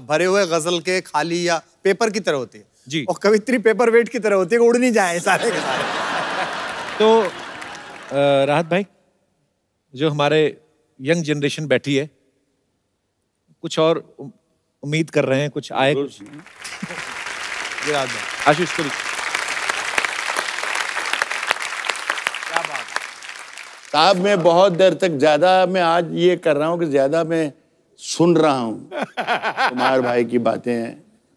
भरे हुए गजल के खाली या पेपर की तरह होती है जी, और कवित्री पेपर वेट की तरह होती है, उड़ नहीं जाए सारे के सारे। तो राहत भाई जो हमारे यंग जनरेशन बैठी है कुछ और उम्मीद कर रहे हैं, कुछ आए कुछ आशीष को। साहब मैं बहुत देर तक ज़्यादा मैं आज ये कर रहा हूँ कि ज़्यादा मैं सुन रहा हूँ कुमार भाई की बातें,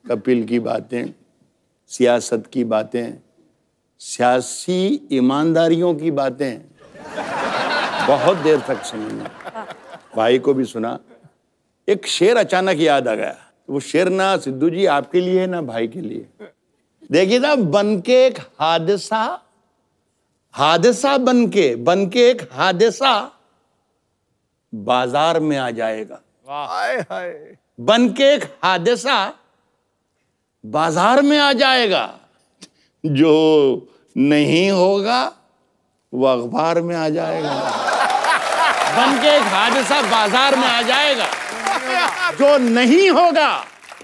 कपिल की बातें, सियासत की बातें, सियासी ईमानदारियों की बातें बहुत देर तक सुना, भाई को भी सुना। एक शेर अचानक याद आ गया, वो शेर ना सिद्धू जी आपके लिए है ना भाई के लिए। देखिए ना, बनके एक हादसा, हादसा बनके, बनके एक हादसा बाजार में आ जाएगा, हाय हाय, बनके एक हादसा बाजार में आ जाएगा, जो नहीं होगा वो अखबार में आ जाएगा। बनके एक हादसा बाजार में आ जाएगा, जो नहीं होगा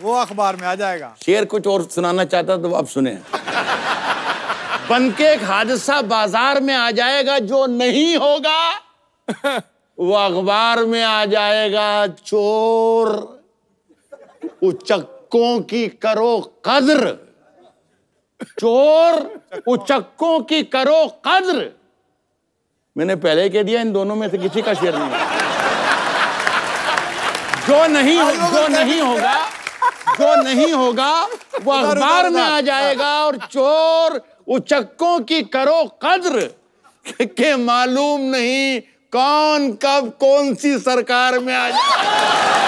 वो अखबार में आ जाएगा। शेर कुछ और सुनाना चाहता तो आप सुने। बनके एक हादसा बाजार में आ जाएगा, जो नहीं होगा वो अखबार में आ जाएगा। चोर उचक्कों की करो कद्र, चोर उचक्कों की करो कद्र। मैंने पहले कह दिया इन दोनों में से किसी का शेर नहीं। जो नहीं होगा वो अखबार में आ जाएगा, और चोर उचक्कों की करो कद्र के मालूम नहीं कौन कब कौन सी सरकार में आ जाए।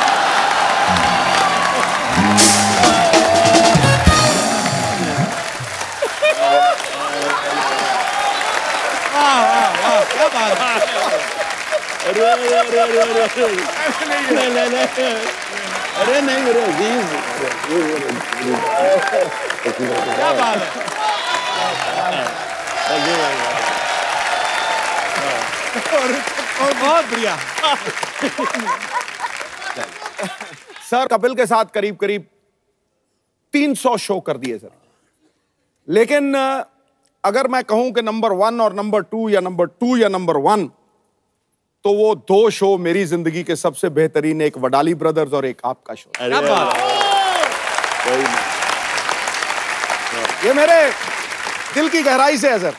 अरे नहीं मेरे अजीज, क्या बात है। और बहुत बढ़िया। सर कपिल के साथ करीब करीब 300 शो कर दिए सर, लेकिन अगर मैं कहूं कि नंबर 1 और नंबर 2 या नंबर 2 या नंबर 1, तो वो 2 शो मेरी जिंदगी के सबसे बेहतरीन, एक वडाली ब्रदर्स और एक आपका शो। ये मेरे दिल की गहराई से है सर,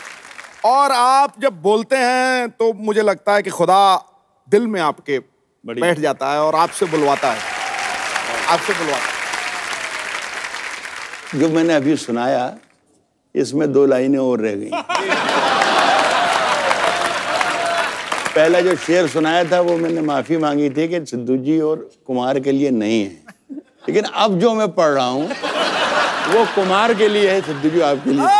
और आप जब बोलते हैं तो मुझे लगता है कि खुदा दिल में आपके बैठ जाता है और आपसे बुलवाता है, आपसे बुलवाता है। जो मैंने अभी सुनाया इसमें 2 लाइनें और रह गई। पहला जो शेर सुनाया था वो मैंने माफ़ी मांगी थी कि सिद्धू जी और कुमार के लिए नहीं है, लेकिन अब जो मैं पढ़ रहा हूँ वो कुमार के लिए है, सिद्धू जी आपके लिए।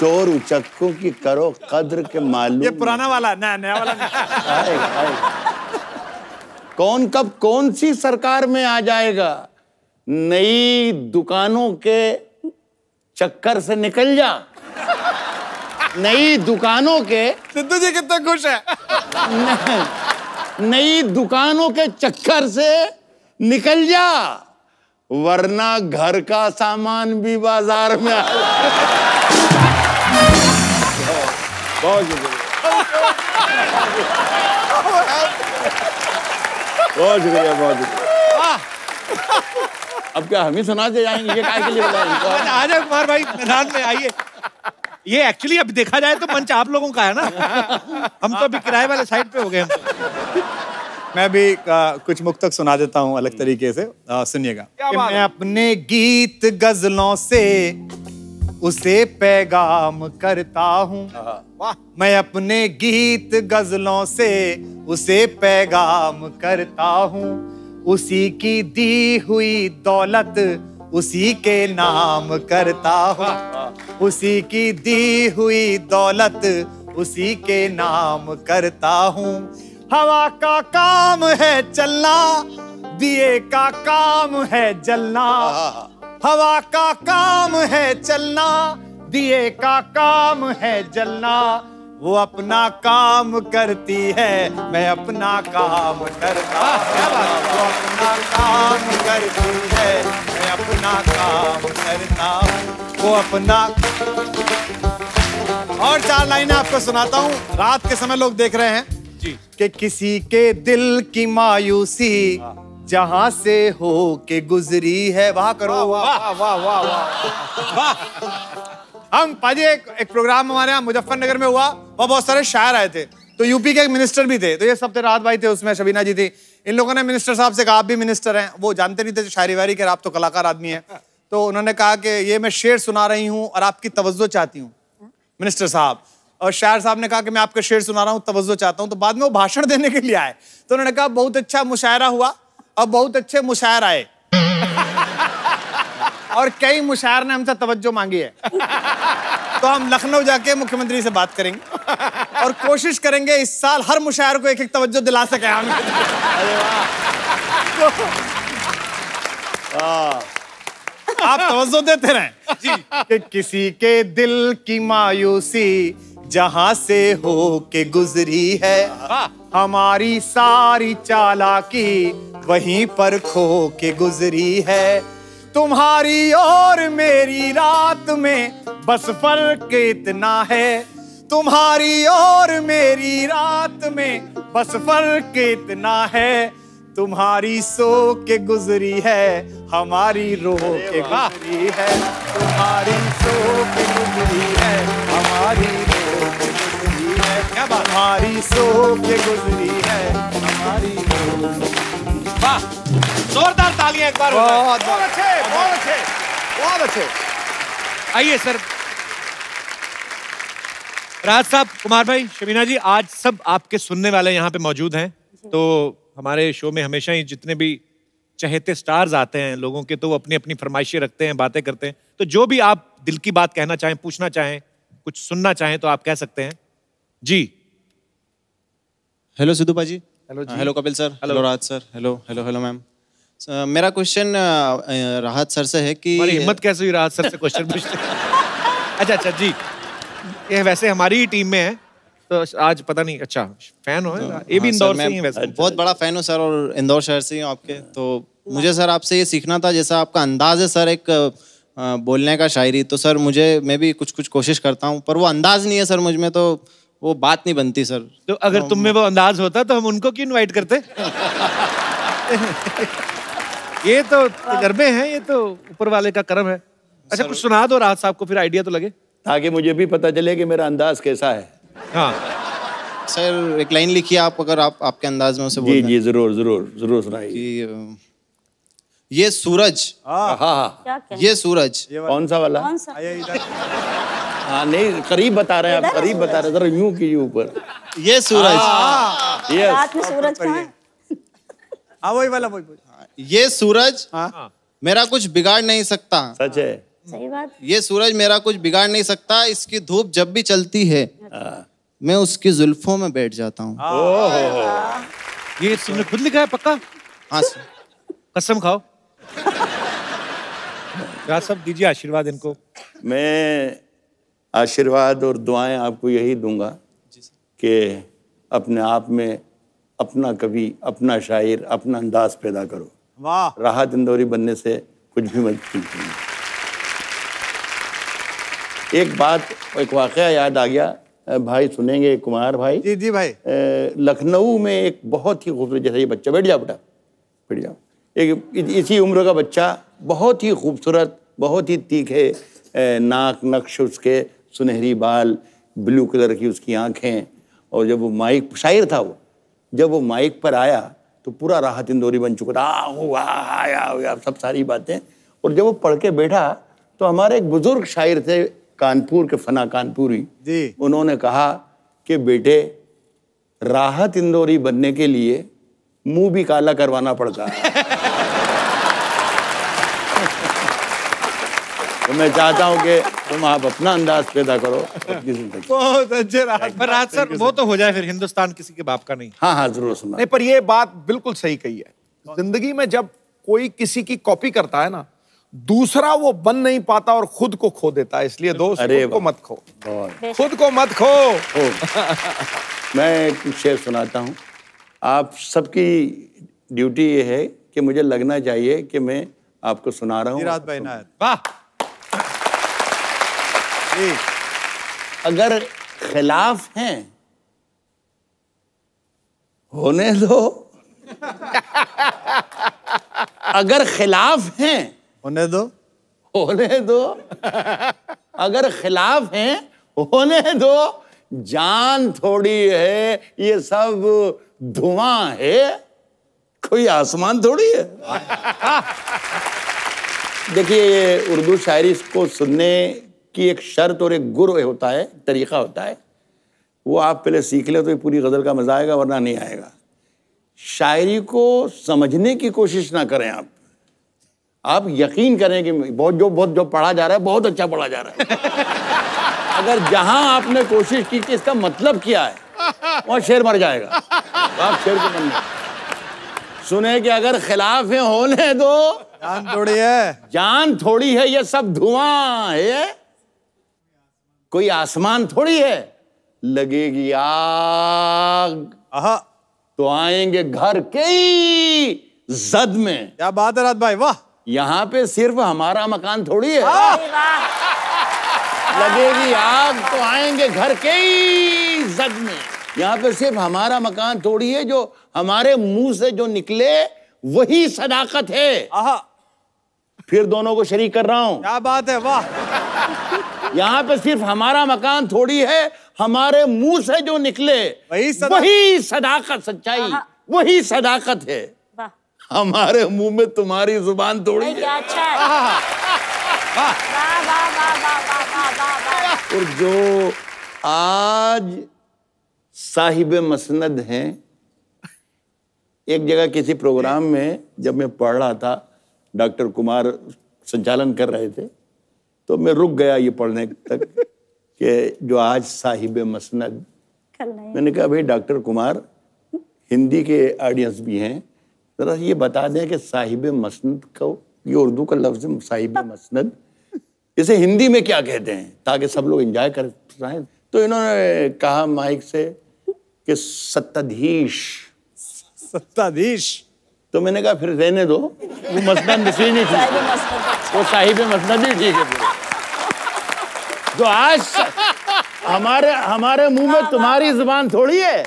चोर उचक्कों की करो कद्र के मालूम, ये पुराना वाला, नया वाला कौन कब कौन सी सरकार में आ जाएगा, नई दुकानों के चक्कर से निकल जा, नई दुकानों के, सिद्धू जी कितना खुश है, नई दुकानों के चक्कर से निकल जा, वरना घर का सामान भी बाजार में आ जाए। बहुत शुक्रिया, बहुत शुक्रिया। अब क्या हम ही सुना दे जाएंगे? ये काय के लिए बुलाएं? आ जाओ कुमार भाई, मैदान में आइए। ये एक्चुअली अब देखा जाए तो मंच आप लोगों का है ना, हम तो अभी किराए वाले साइड पे हो गए। मैं भी कुछ मुक्तक सुना देता हूँ अलग तरीके से, सुनिएगा। मैं अपने गीत गजलों से उसे पैगाम करता हूँ, मैं अपने गीत गजलों से उसे पैगाम करता हूँ, उसी की दी हुई दौलत उसी के नाम करता हूँ, उसी की दी हुई दौलत उसी के नाम करता हूँ। हवा का काम है चलना, दिए का काम है जलना, हवा का काम है चलना, दिए का काम है जलना, वो अपना काम करती है, मैं अपना काम करता हूँ, वो अपना काम करती है, मैं अपना काम करता हूँ, वो अपना। और चार लाइनें आपको सुनाता हूँ, रात के समय लोग देख रहे हैं जी। कि किसी के दिल की मायूसी जहाँ से हो के गुजरी है, वाह करो वाह वाह वाह वाह। हम पाजी एक प्रोग्राम हमारे यहाँ मुजफ्फरनगर में हुआ, वहाँ बहुत सारे शायर आए थे, तो यूपी के एक मिनिस्टर भी थे, तो ये सब थे, राहत भाई थे उसमें, शबीना जी थी। इन लोगों ने मिनिस्टर साहब से कहा आप भी मिनिस्टर हैं, वो जानते नहीं थे शायरी वायरी के, आप तो कलाकार आदमी है, तो उन्होंने कहा कि ये मैं शेर सुना रही हूँ और आपकी तवज्जो चाहती हूँ मिनिस्टर साहब। और शायर साहब ने कहा कि मैं आपका शेर सुना रहा हूँ, तवज्जो चाहता हूँ। तो बाद में वो भाषण देने के लिए आए, तो उन्होंने कहा बहुत अच्छा मुशायरा हुआ, अब बहुत अच्छे मुशायर आए और कई मुशायर ने हमसे तवज्जो मांगी है। तो हम लखनऊ जाके मुख्यमंत्री से बात करेंगे और कोशिश करेंगे इस साल हर मुशायर को एक एक तवज्जो दिला सके हम। अरे वाह, आप तवज्जो देते रहें जी। कि किसी के दिल की मायूसी जहाँ से हो के गुजरी है, हमारी सारी चालाकी वहीं पर खो के गुजरी है, तुम्हारी और मेरी रात में बस फर्क इतना है, तुम्हारी और मेरी रात में बस फर्क इतना है, तुम्हारी सो के गुजरी है, हमारी रो के गुजरी है, तुम्हारी सो के गुजरी है, हमारी रो के गुजरी है, हमारी सो के गुजरी है, हमारी रो। वाह, जोरदार तालियां एक बार। बहुत अच्छे, बहुत अच्छे, बहुत अच्छे। आइए सर, राहत साहब, कुमार भाई, शबीना जी, आज सब आपके सुनने वाले यहाँ पे मौजूद हैं, तो हमारे शो में हमेशा ही जितने भी चहेते स्टार्स आते हैं लोगों के, तो वो अपनी अपनी फरमाइशें रखते हैं, बातें करते हैं, तो जो भी आप दिल की बात कहना चाहें, पूछना चाहें, कुछ सुनना चाहें तो आप कह सकते हैं जी। हेलो सिद्धू भाई ji. Hello ji. Hello Kapil sir. Hello Rahat sir. Hello hello hello ma'am. मेरा क्वेश्चन राहत सर से है कि हिम्मत कैसे हुई राहत सर से क्वेश्चन पूछते? अच्छा अच्छा जी, ये वैसे हमारी ही टीम में है, तो आज पता नहीं, अच्छा फैन हो तो, ये भी इंदौर से ही वैसे। बहुत बड़ा फैन हो सर और इंदौर शहर से ही हूँ आपके, तो मुझे सर आपसे ये सीखना था, जैसा आपका अंदाज है सर एक बोलने का, शायरी, तो सर मुझे, मैं भी कुछ कुछ कोशिश करता हूँ पर वो अंदाज नहीं है सर मुझ में, तो वो बात नहीं बनती सर। तो अगर तुम में वो अंदाज होता तो हम उनको क्यों इनवाइट करते? ये तो तजर्बे हैं, ये तो ऊपर वाले का करम है। अच्छा कुछ सुना दो राहत साहब को, फिर आइडिया तो लगे, ताकि मुझे भी पता चले कि मेरा अंदाज कैसा है। हाँ सर, एक लाइन लिखिए आप, अगर आप आपके अंदाज में उसे बोलिए। जी जी जरूर जरूर जरूर सुनाइए। ये सूरज, हाँ ये सूरज, कौन सा वाला? हाँ नहीं, करीब बता रहे हैं आप, करीब बता रहे हैं, जरा यूं की ऊपर। ये सूरज, ये रात में सूरज कहाँ है? हाँ वही वाला, वही। ये सूरज मेरा कुछ बिगाड़ नहीं सकता। सच है, सही बात। ये सूरज मेरा कुछ बिगाड़ नहीं सकता, इसकी धूप जब भी चलती है मैं उसकी जुल्फों में बैठ जाता हूँ। ये तुमने खुद लिखा है पक्का? हाँ सर, कसम खाओ। राज साहब दीजिए आशीर्वाद इनको। मैं आशीर्वाद और दुआएं आपको यही दूंगा कि अपने आप में अपना कवि, अपना शायर, अपना अंदाज पैदा करो। वाह, राहत इंदौरी बनने से कुछ भी मत कीजिए। एक बात, एक वाकया याद आ गया भाई सुनेंगे कुमार भाई। जी जी भाई। लखनऊ में एक बहुत ही खूबसूरत, जैसा ये बच्चा, बैठ जाओ बेटा, बैठ जाओ, एक इसी उम्र का बच्चा, बहुत ही खूबसूरत, बहुत ही तीखे नाक नक्श उसके, सुनहरी बाल, ब्लू कलर की उसकी आंखें। और जब वो माइक, शायर था वो, जब वो माइक पर आया तो पूरा राहत इंदौरी बन चुका था, आया सब सारी बातें। और जब वो पढ़ के बैठा तो हमारे एक बुजुर्ग शायर थे कानपुर के, फना कानपुरी जी, उन्होंने कहा कि बेटे राहत इंदौरी बनने के लिए मुंह भी काला करवाना पड़ता है। तो मैं चाहता हूं कि तुम आप अपना अंदाज पैदा करो। बहुत अच्छे राहत सर, वो तो हो जाए फिर हिंदुस्तान किसी के बाप का नहीं। हाँ हाँ जरूर सुना। नहीं पर ये बात बिल्कुल सही कही है, जिंदगी में जब कोई किसी की कॉपी करता है ना दूसरा, वो बन नहीं पाता और खुद को खो देता है। इसलिए दोस्त खुद को मत खो, खुद को मत खो। मैं एक शेर सुनाता हूँ। आप सबकी ड्यूटी ये है कि मुझे लगना चाहिए कि मैं आपको सुना रहा हूँ। राहत भाई नायक, वाह। अगर खिलाफ हैं होने दो, अगर खिलाफ हैं होने दो, होने दो, अगर खिलाफ हैं होने दो, जान थोड़ी है, ये सब धुआं है, कोई आसमान थोड़ी है। देखिए ये उर्दू शायरी को सुनने की एक शर्त और एक गुर होता है, तरीका होता है, वो आप पहले सीख ले तो ये पूरी गज़ल का मज़ा आएगा, वरना नहीं आएगा। शायरी को समझने की कोशिश ना करें आप यकीन करें कि बहुत जो पढ़ा जा रहा है बहुत अच्छा पढ़ा जा रहा है। अगर जहां आपने कोशिश की कि इसका मतलब क्या है वहां शेर मर जाएगा। आप शेर को मन सुने कि अगर खिलाफ है होने दो, जान थोड़ी है, जान थोड़ी है, ये सब धुआं है, कोई आसमान थोड़ी है, लगेगी आग तो आएंगे घर कई जद में। क्या बात है राहत भाई, वाह। यहाँ पे सिर्फ हमारा मकान थोड़ी है, लगेगी आग तो आएंगे घर कई जद में। यहाँ पे सिर्फ हमारा मकान थोड़ी है, जो हमारे मुंह से जो निकले वही सदाकत है। फिर दोनों को शरीक कर रहा हूँ। क्या बात है, वाह। यहाँ पे सिर्फ हमारा मकान थोड़ी है, हमारे मुंह से जो निकले वही सदाकत, सच्चाई वही सदाकत है। हमारे मुंह में तुम्हारी जुबान तोड़ी है। और जो आज साहिबे मसनद हैं, एक जगह किसी प्रोग्राम में जब मैं पढ़ रहा था, डॉक्टर कुमार संचालन कर रहे थे, तो मैं रुक गया ये पढ़ने तक कि जो आज साहिबे मसनद। मैंने कहा भाई डॉक्टर कुमार हिंदी के ऑडियंस भी हैं, जरा ये बता दें कि साहिबे मसनद को, ये उर्दू का लफ्ज़ साहिबे मसनद, इसे हिंदी में क्या कहते हैं, ताकि सब लोग एंजॉय कर पाएं। तो इन्होंने कहा माइक से कि सत्ताधीश। सत्ताधीश? तो मैंने कहा फिर रहने दो, वो मसनद ही नहीं ठीक है, वो साहिबे मसनद ही ठीक है। तो आज हमारे मुंह में तुम्हारी जुबान थोड़ी है,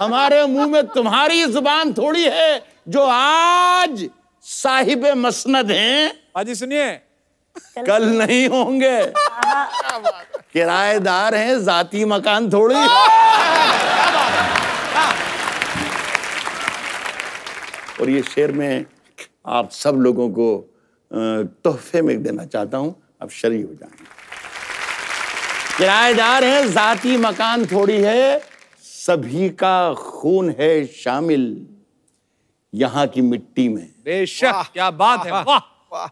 हमारे मुंह में तुम्हारी जुबान थोड़ी है, जो आज साहिबे मसनद हैं, हाजी सुनिए, कल नहीं होंगे। किराएदार हैं, जाती मकान थोड़ी है। और ये शेर मैं आप सब लोगों को तोहफे में देना चाहता हूं, आप शरीक हो जाएं। किराएदार हैं, जाती मकान थोड़ी है, सभी का खून है शामिल यहाँ की मिट्टी में। बेशक, क्या बात है, वाह।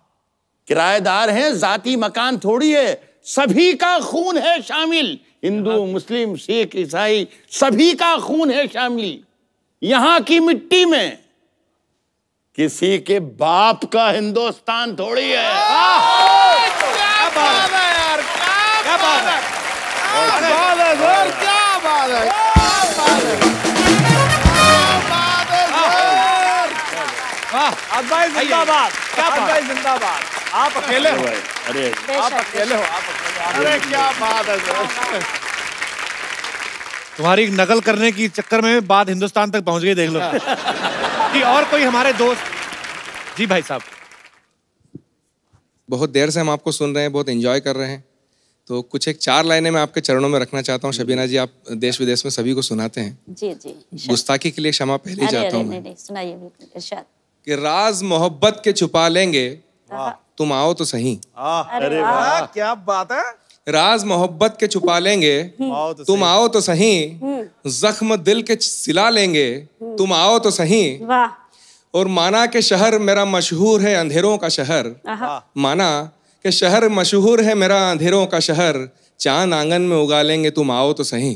किराएदार हैं, जाती मकान थोड़ी है, सभी का खून है शामिल, हिंदू मुस्लिम सिख ईसाई सभी का खून है शामिल यहाँ की मिट्टी में। किसी के बाप का हिंदुस्तान थोड़ी है। क्या बात है यार, क्या बात है, क्या बात है। जिंदाबाद, जिंदाबाद। आप अकेले हो, अरे आप अकेले हो, आप अकेले, अरे क्या बात है। तुम्हारी नकल करने की चक्कर में बात हिंदुस्तान तक पहुंच गई, देख लो कि और कोई हमारे दोस्त। जी भाई साहब, बहुत देर से हम आपको सुन रहे हैं, बहुत एंजॉय कर रहे हैं, तो कुछ एक चार लाइनें मैं आपके चरणों में रखना चाहता हूं। शबीना जी, आप देश विदेश में सभी को सुनाते हैं। जी जी, गुस्ताखी के लिए क्षमा पहले चाहता हूँ। सुनाइए कि राज मोहब्बत के छुपा लेंगे, तुम आओ तो सही। अरे वाह, क्या बात है। राज मोहब्बत के छुपा लेंगे, तुम आओ तो सही। जख्म दिल के सिला लेंगे, तुम आओ तो सही। और माना के शहर मेरा मशहूर है अंधेरों का शहर, माना के शहर मशहूर है मेरा अंधेरों का शहर, चांद आंगन में उगा लेंगे, तुम आओ तो सही।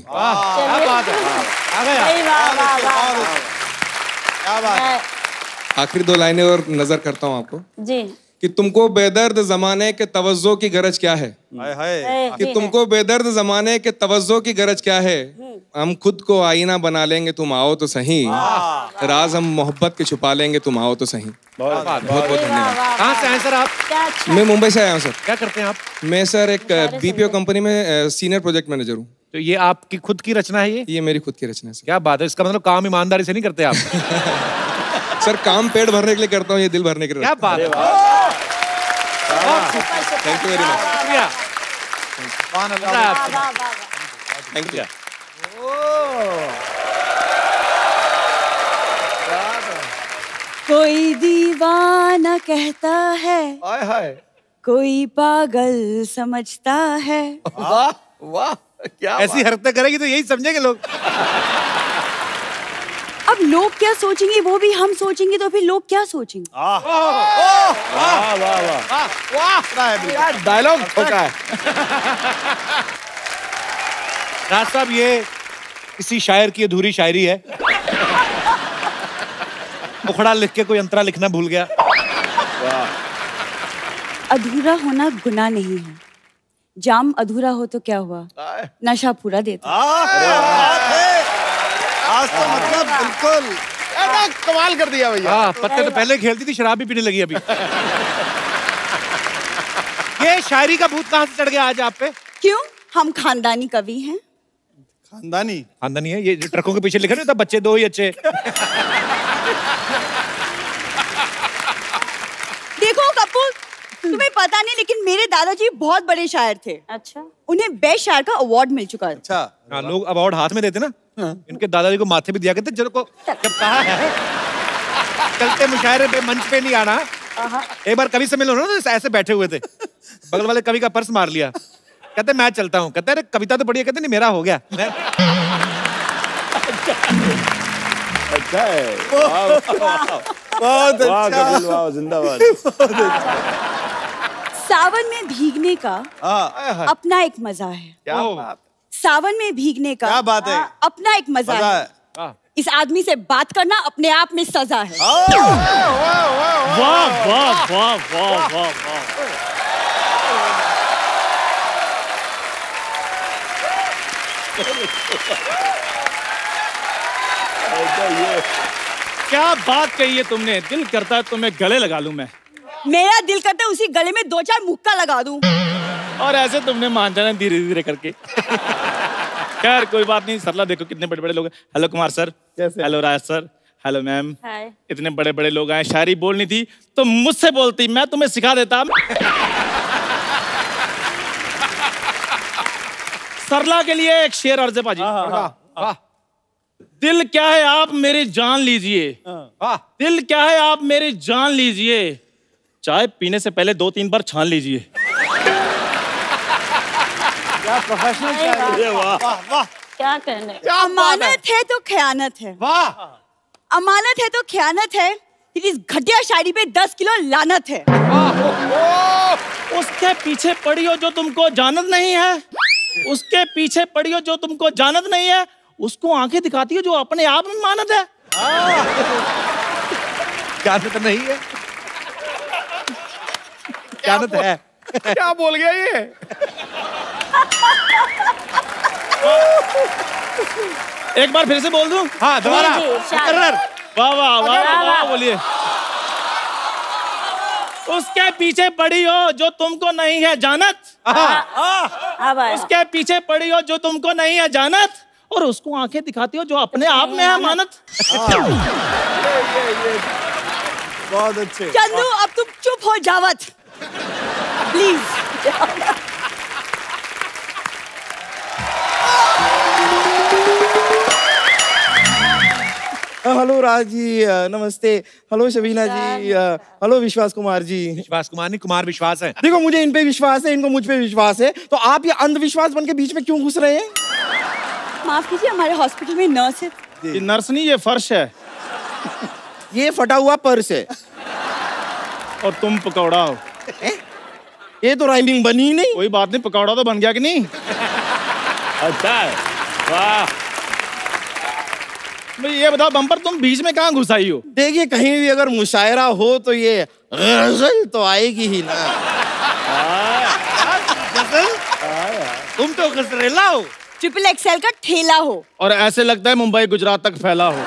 आखिरी दो लाइनें और नजर करता हूँ आपको जी। कि तुमको बेदर्द जमाने के तवज्जो की गरज क्या है, कि तुमको बेदर्द जमाने के तवज्जो की गरज क्या है, हम खुद को आईना बना लेंगे, तुम आओ तो सही। राज हम मोहब्बत के छुपा लेंगे, तुम आओ तो सही। बहुत बहुत धन्यवाद। कहाँ से आए सर आप? मैं मुंबई से आया हूँ सर। क्या करते हैं आप? मैं सर एक बीपीओ कंपनी में सीनियर प्रोजेक्ट मैनेजर हूँ। तो ये आपकी खुद की रचना है? ये मेरी खुद की रचना है। क्या बात है, इसका मतलब काम ईमानदारी से नहीं करते आप? सर काम पेट भरने के लिए करता हूँ, ये दिल भरने के लिए। क्या बात है, thank you very much, thank you. कोई दीवाना कहता है, आय हाय, कोई पागल समझता है। वाह वाह, क्या ऐसी हरकतें करेगी तो यही समझेंगे लोग। अब लोग क्या सोचेंगे, वो भी हम सोचेंगे, तो फिर लोग क्या सोचेंगे। वाह वाह वाह वाह, क्या डायलॉग होता है। राज साहब, ये किसी शायर की अधूरी शायरी है। मुखड़ा लिख के कोई अंतरा लिखना भूल गया। अधूरा होना गुनाह नहीं है, जाम अधूरा हो तो क्या हुआ, नशा पूरा देता। आज तो मतलब बिल्कुल कमाल कर दिया भैया। पत्ते तो पहले खेलती थी, शराब भी पीने लगी अभी। ये शायरी का भूत कहाँ से चढ़ गया आज आप पे? क्यों, हम खानदानी कवि हैं। खानदानी खानदानी है, ये ट्रकों के पीछे लिखा नहीं होता, बच्चे दो ही अच्छे। देखो कपूर, तुम्हें पता नहीं, लेकिन मेरे दादाजी बहुत बड़े शायर थे। अच्छा, उन्हें बेस्ट शायर का अवार्ड मिल चुका है। अच्छा, लोग अवार्ड हाथ में देते ना। इनके दादाजी को माथे भी दिया करते, जिनको जब कहा है चलते मुशायरे पे मंच पे नहीं आना। एक बार कवि से मिलो ना, तो ऐसे बैठे हुए थे, बगल वाले कवि का पर्स मार लिया, कहते मैं चलता हूँ, कहते अरे कविता तो पढ़ी है, कहते नहीं मेरा हो गया। अच्छा है, बहुत अच्छा, जिंदाबाद। सावन में भीगने का अपना एक मजा है। क्या सावन में भीगने का, क्या बात है, अपना एक मजा है। इस आदमी से बात करना अपने आप में सजा है। वाह वाह वाह वाह वाह, क्या बात कही है तुमने। दिल करता है तुम्हें गले लगा लूं मैं। मेरा दिल करता है उसी गले में दो चार मुक्का लगा दूं। और ऐसे तुमने मान जाना धीरे धीरे करके। खैर कोई बात नहीं। सरला देखो कितने बड़े बड़े लोग हैं। Hello Kumar sir, hello Raj sir, hello ma'am, इतने बड़े बड़े लोग आए। शायरी बोलनी थी तो मुझसे बोलती, मैं तुम्हें सिखा देता। सरला के लिए एक शेर अर्ज है पाजी। दिल क्या है आप मेरी जान लीजिए, दिल क्या है आप मेरी जान लीजिए, चाय पीने से पहले 2-3 बार छान लीजिए। क्या प्रोफेशनल, वाह वाह, क्या कहने। अमानत है तो खयानत है, वाह, अमानत है तो खयानत है, इस घटिया शायरी पे 10 किलो लानत है। उसके पीछे पड़ी हो जो तुमको जानत नहीं है, उसके पीछे पड़ी हो जो तुमको जानत नहीं है, उसको आंखें दिखाती हो जो अपने आप में मानत है। जानत नहीं है, जानत है। क्या बोल गया ये? एक बार फिर से बोल दूं? हाँ दोबारा। वाह वाह वाह, बोलिए। उसके पीछे पड़ी हो जो तुमको नहीं है जानत, उसके पीछे पड़ी हो जो तुमको नहीं है जानत, और उसको आंखें दिखाती हो जो अपने आप में है मानत। बहुत अच्छे। चंदू अब तुम चुप हो जावत प्लीज। हेलो राज जी, नमस्ते। हेलो शबीना जी, हेलो विश्वास कुमार जी। विश्वास कुमार नहीं, कुमार विश्वास है। देखो मुझे इन पे विश्वास है, इनको मुझ पे विश्वास है, तो आप ये अंधविश्वास बनके बीच में क्यों घुस रहे हैं? माफ कीजिए, हमारे हॉस्पिटल में नर्स है। ये नर्स नहीं, ये फर्श है। ये फटा हुआ पर्स है और तुम पकौड़ा हो। ये तो राइमिंग बनी ही नहीं। कोई बात नहीं, पकौड़ा तो बन गया कि नहीं। अच्छा वाह। ये बताओ बम्पर, तुम बीच में कहाँ घुस आई हो? देखिए कहीं भी अगर मुशायरा हो तो ये गजल तो आएगी ही ना। तुम तो गजरेला हो, ट्रिपल एक्सेल का ठेला हो और ऐसे लगता है मुंबई गुजरात तक फैला हो।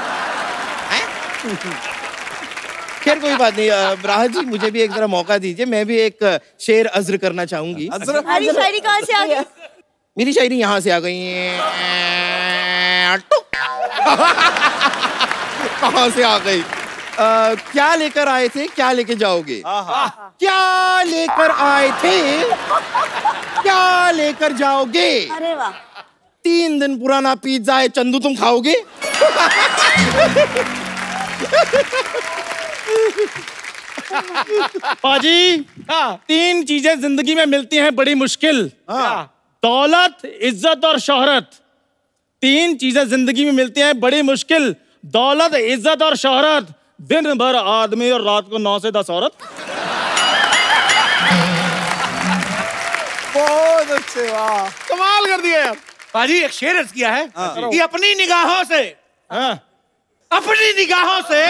खैर कोई बात नहीं। राहत जी मुझे भी एक जरा मौका दीजिए, मैं भी एक शेर अज्र करना चाहूंगी। हमारी शायरी कहाँ से आ गई? मेरी शायरी यहाँ से आ गई है। कहाँ से आ गई? क्या लेकर आए थे क्या लेके जाओगे? क्या लेकर आए थे क्या लेकर जाओगे? अरे वाह। 3 दिन पुराना पिज्जा है चंदू, तुम खाओगे? पाजी, 3 चीजें जिंदगी में मिलती हैं बड़ी मुश्किल। दौलत, इज्जत और शोहरत। 3 चीजें जिंदगी में मिलती हैं बड़ी मुश्किल। दौलत, इज्जत और शोहरत। दिन भर आदमी और रात को 9 से 10 औरत। बहुत अच्छे, वाह, कमाल कर दिया यार। पाजी एक शेर अर्ज किया है कि अपनी निगाहों से, अपनी निगाहों से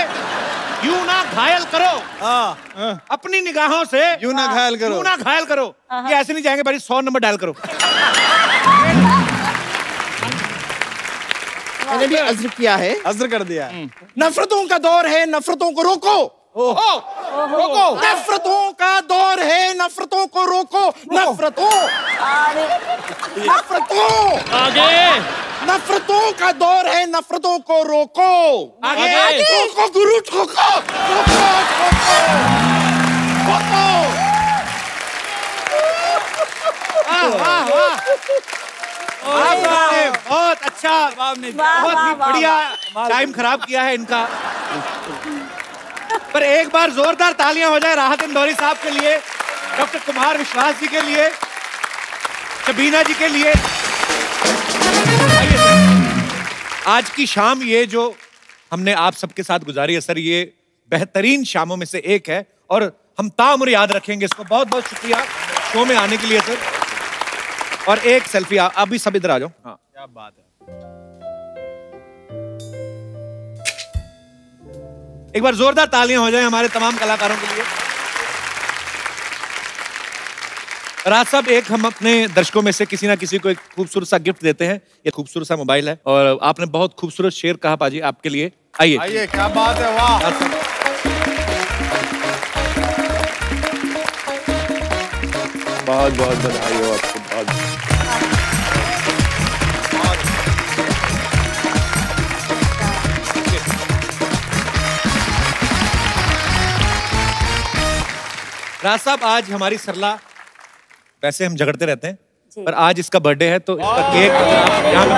यूं ना घायल करो। अपनी निगाहों से यूं ना घायल करो, यूं ना घायल करो। ये ऐसे नहीं जाएंगे भाई, 100 नंबर डायल करो। मैंने भी अज़्र किया है, अज़्र कर दिया। नफरतों का दौर है, नफरतों को रोको। रोको। नफरतों का दौर है, नफरतों को रोको। नफरतों, नफरतों, आगे। नफरतों का दौर है, नफरतों को रोको। आगे, आगे। रोको गुरु, ठोको, रोको, ठोको। वाह वाह, बहुत अच्छा, बहुत ही बढ़िया। टाइम खराब किया है इनका। पर एक बार जोरदार तालियां हो जाए राहत इंदौरी साहब के लिए, डॉक्टर कुमार विश्वास जी के लिए, शबीना जी के लिए। आज की शाम ये जो हमने आप सबके साथ गुजारी है सर, ये बेहतरीन शामों में से एक है और हम ताउम्र याद रखेंगे इसको। बहुत बहुत शुक्रिया शो में आने के लिए सर। और एक सेल्फी, आप भी सब इधर आ जाओ। हाँ क्या बात है। एक बार जोरदार तालियां हो जाए हमारे तमाम कलाकारों के लिए। राज साहब, एक हम अपने दर्शकों में से किसी ना किसी को एक खूबसूरत सा गिफ्ट देते हैं। ये खूबसूरत सा मोबाइल है और आपने बहुत खूबसूरत शेर कहा पाजी, आपके लिए। आइए आइए। क्या बात है, वाह। बहुत बहुत बधाई हो आपको। राज साहब, आज हमारी सरला, वैसे हम झगड़ते रहते हैं पर आज इसका बर्थडे है तो इसका केक यहाँ पे।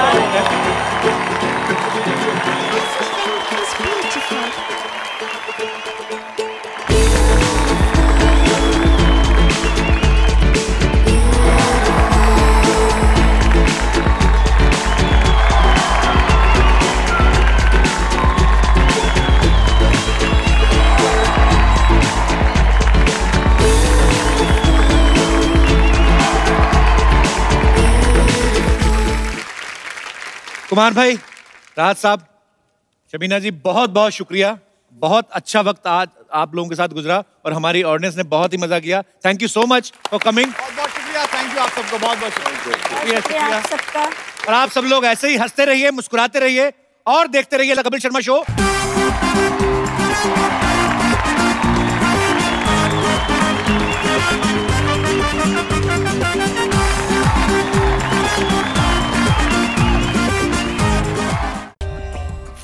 कुमार भाई, राहत साहब, शबीना जी, बहुत बहुत शुक्रिया। बहुत अच्छा वक्त आज आप लोगों के साथ गुजरा और हमारी ऑडियंस ने बहुत ही मजा किया। Thank you so much for coming. बहुत बहुत शुक्रिया, थैंक यू आप सबको, बहुत बहुत शुक्रिया सबका। और आप सब लोग ऐसे ही हंसते रहिए, मुस्कुराते रहिए और देखते रहिए कपिल शर्मा शो।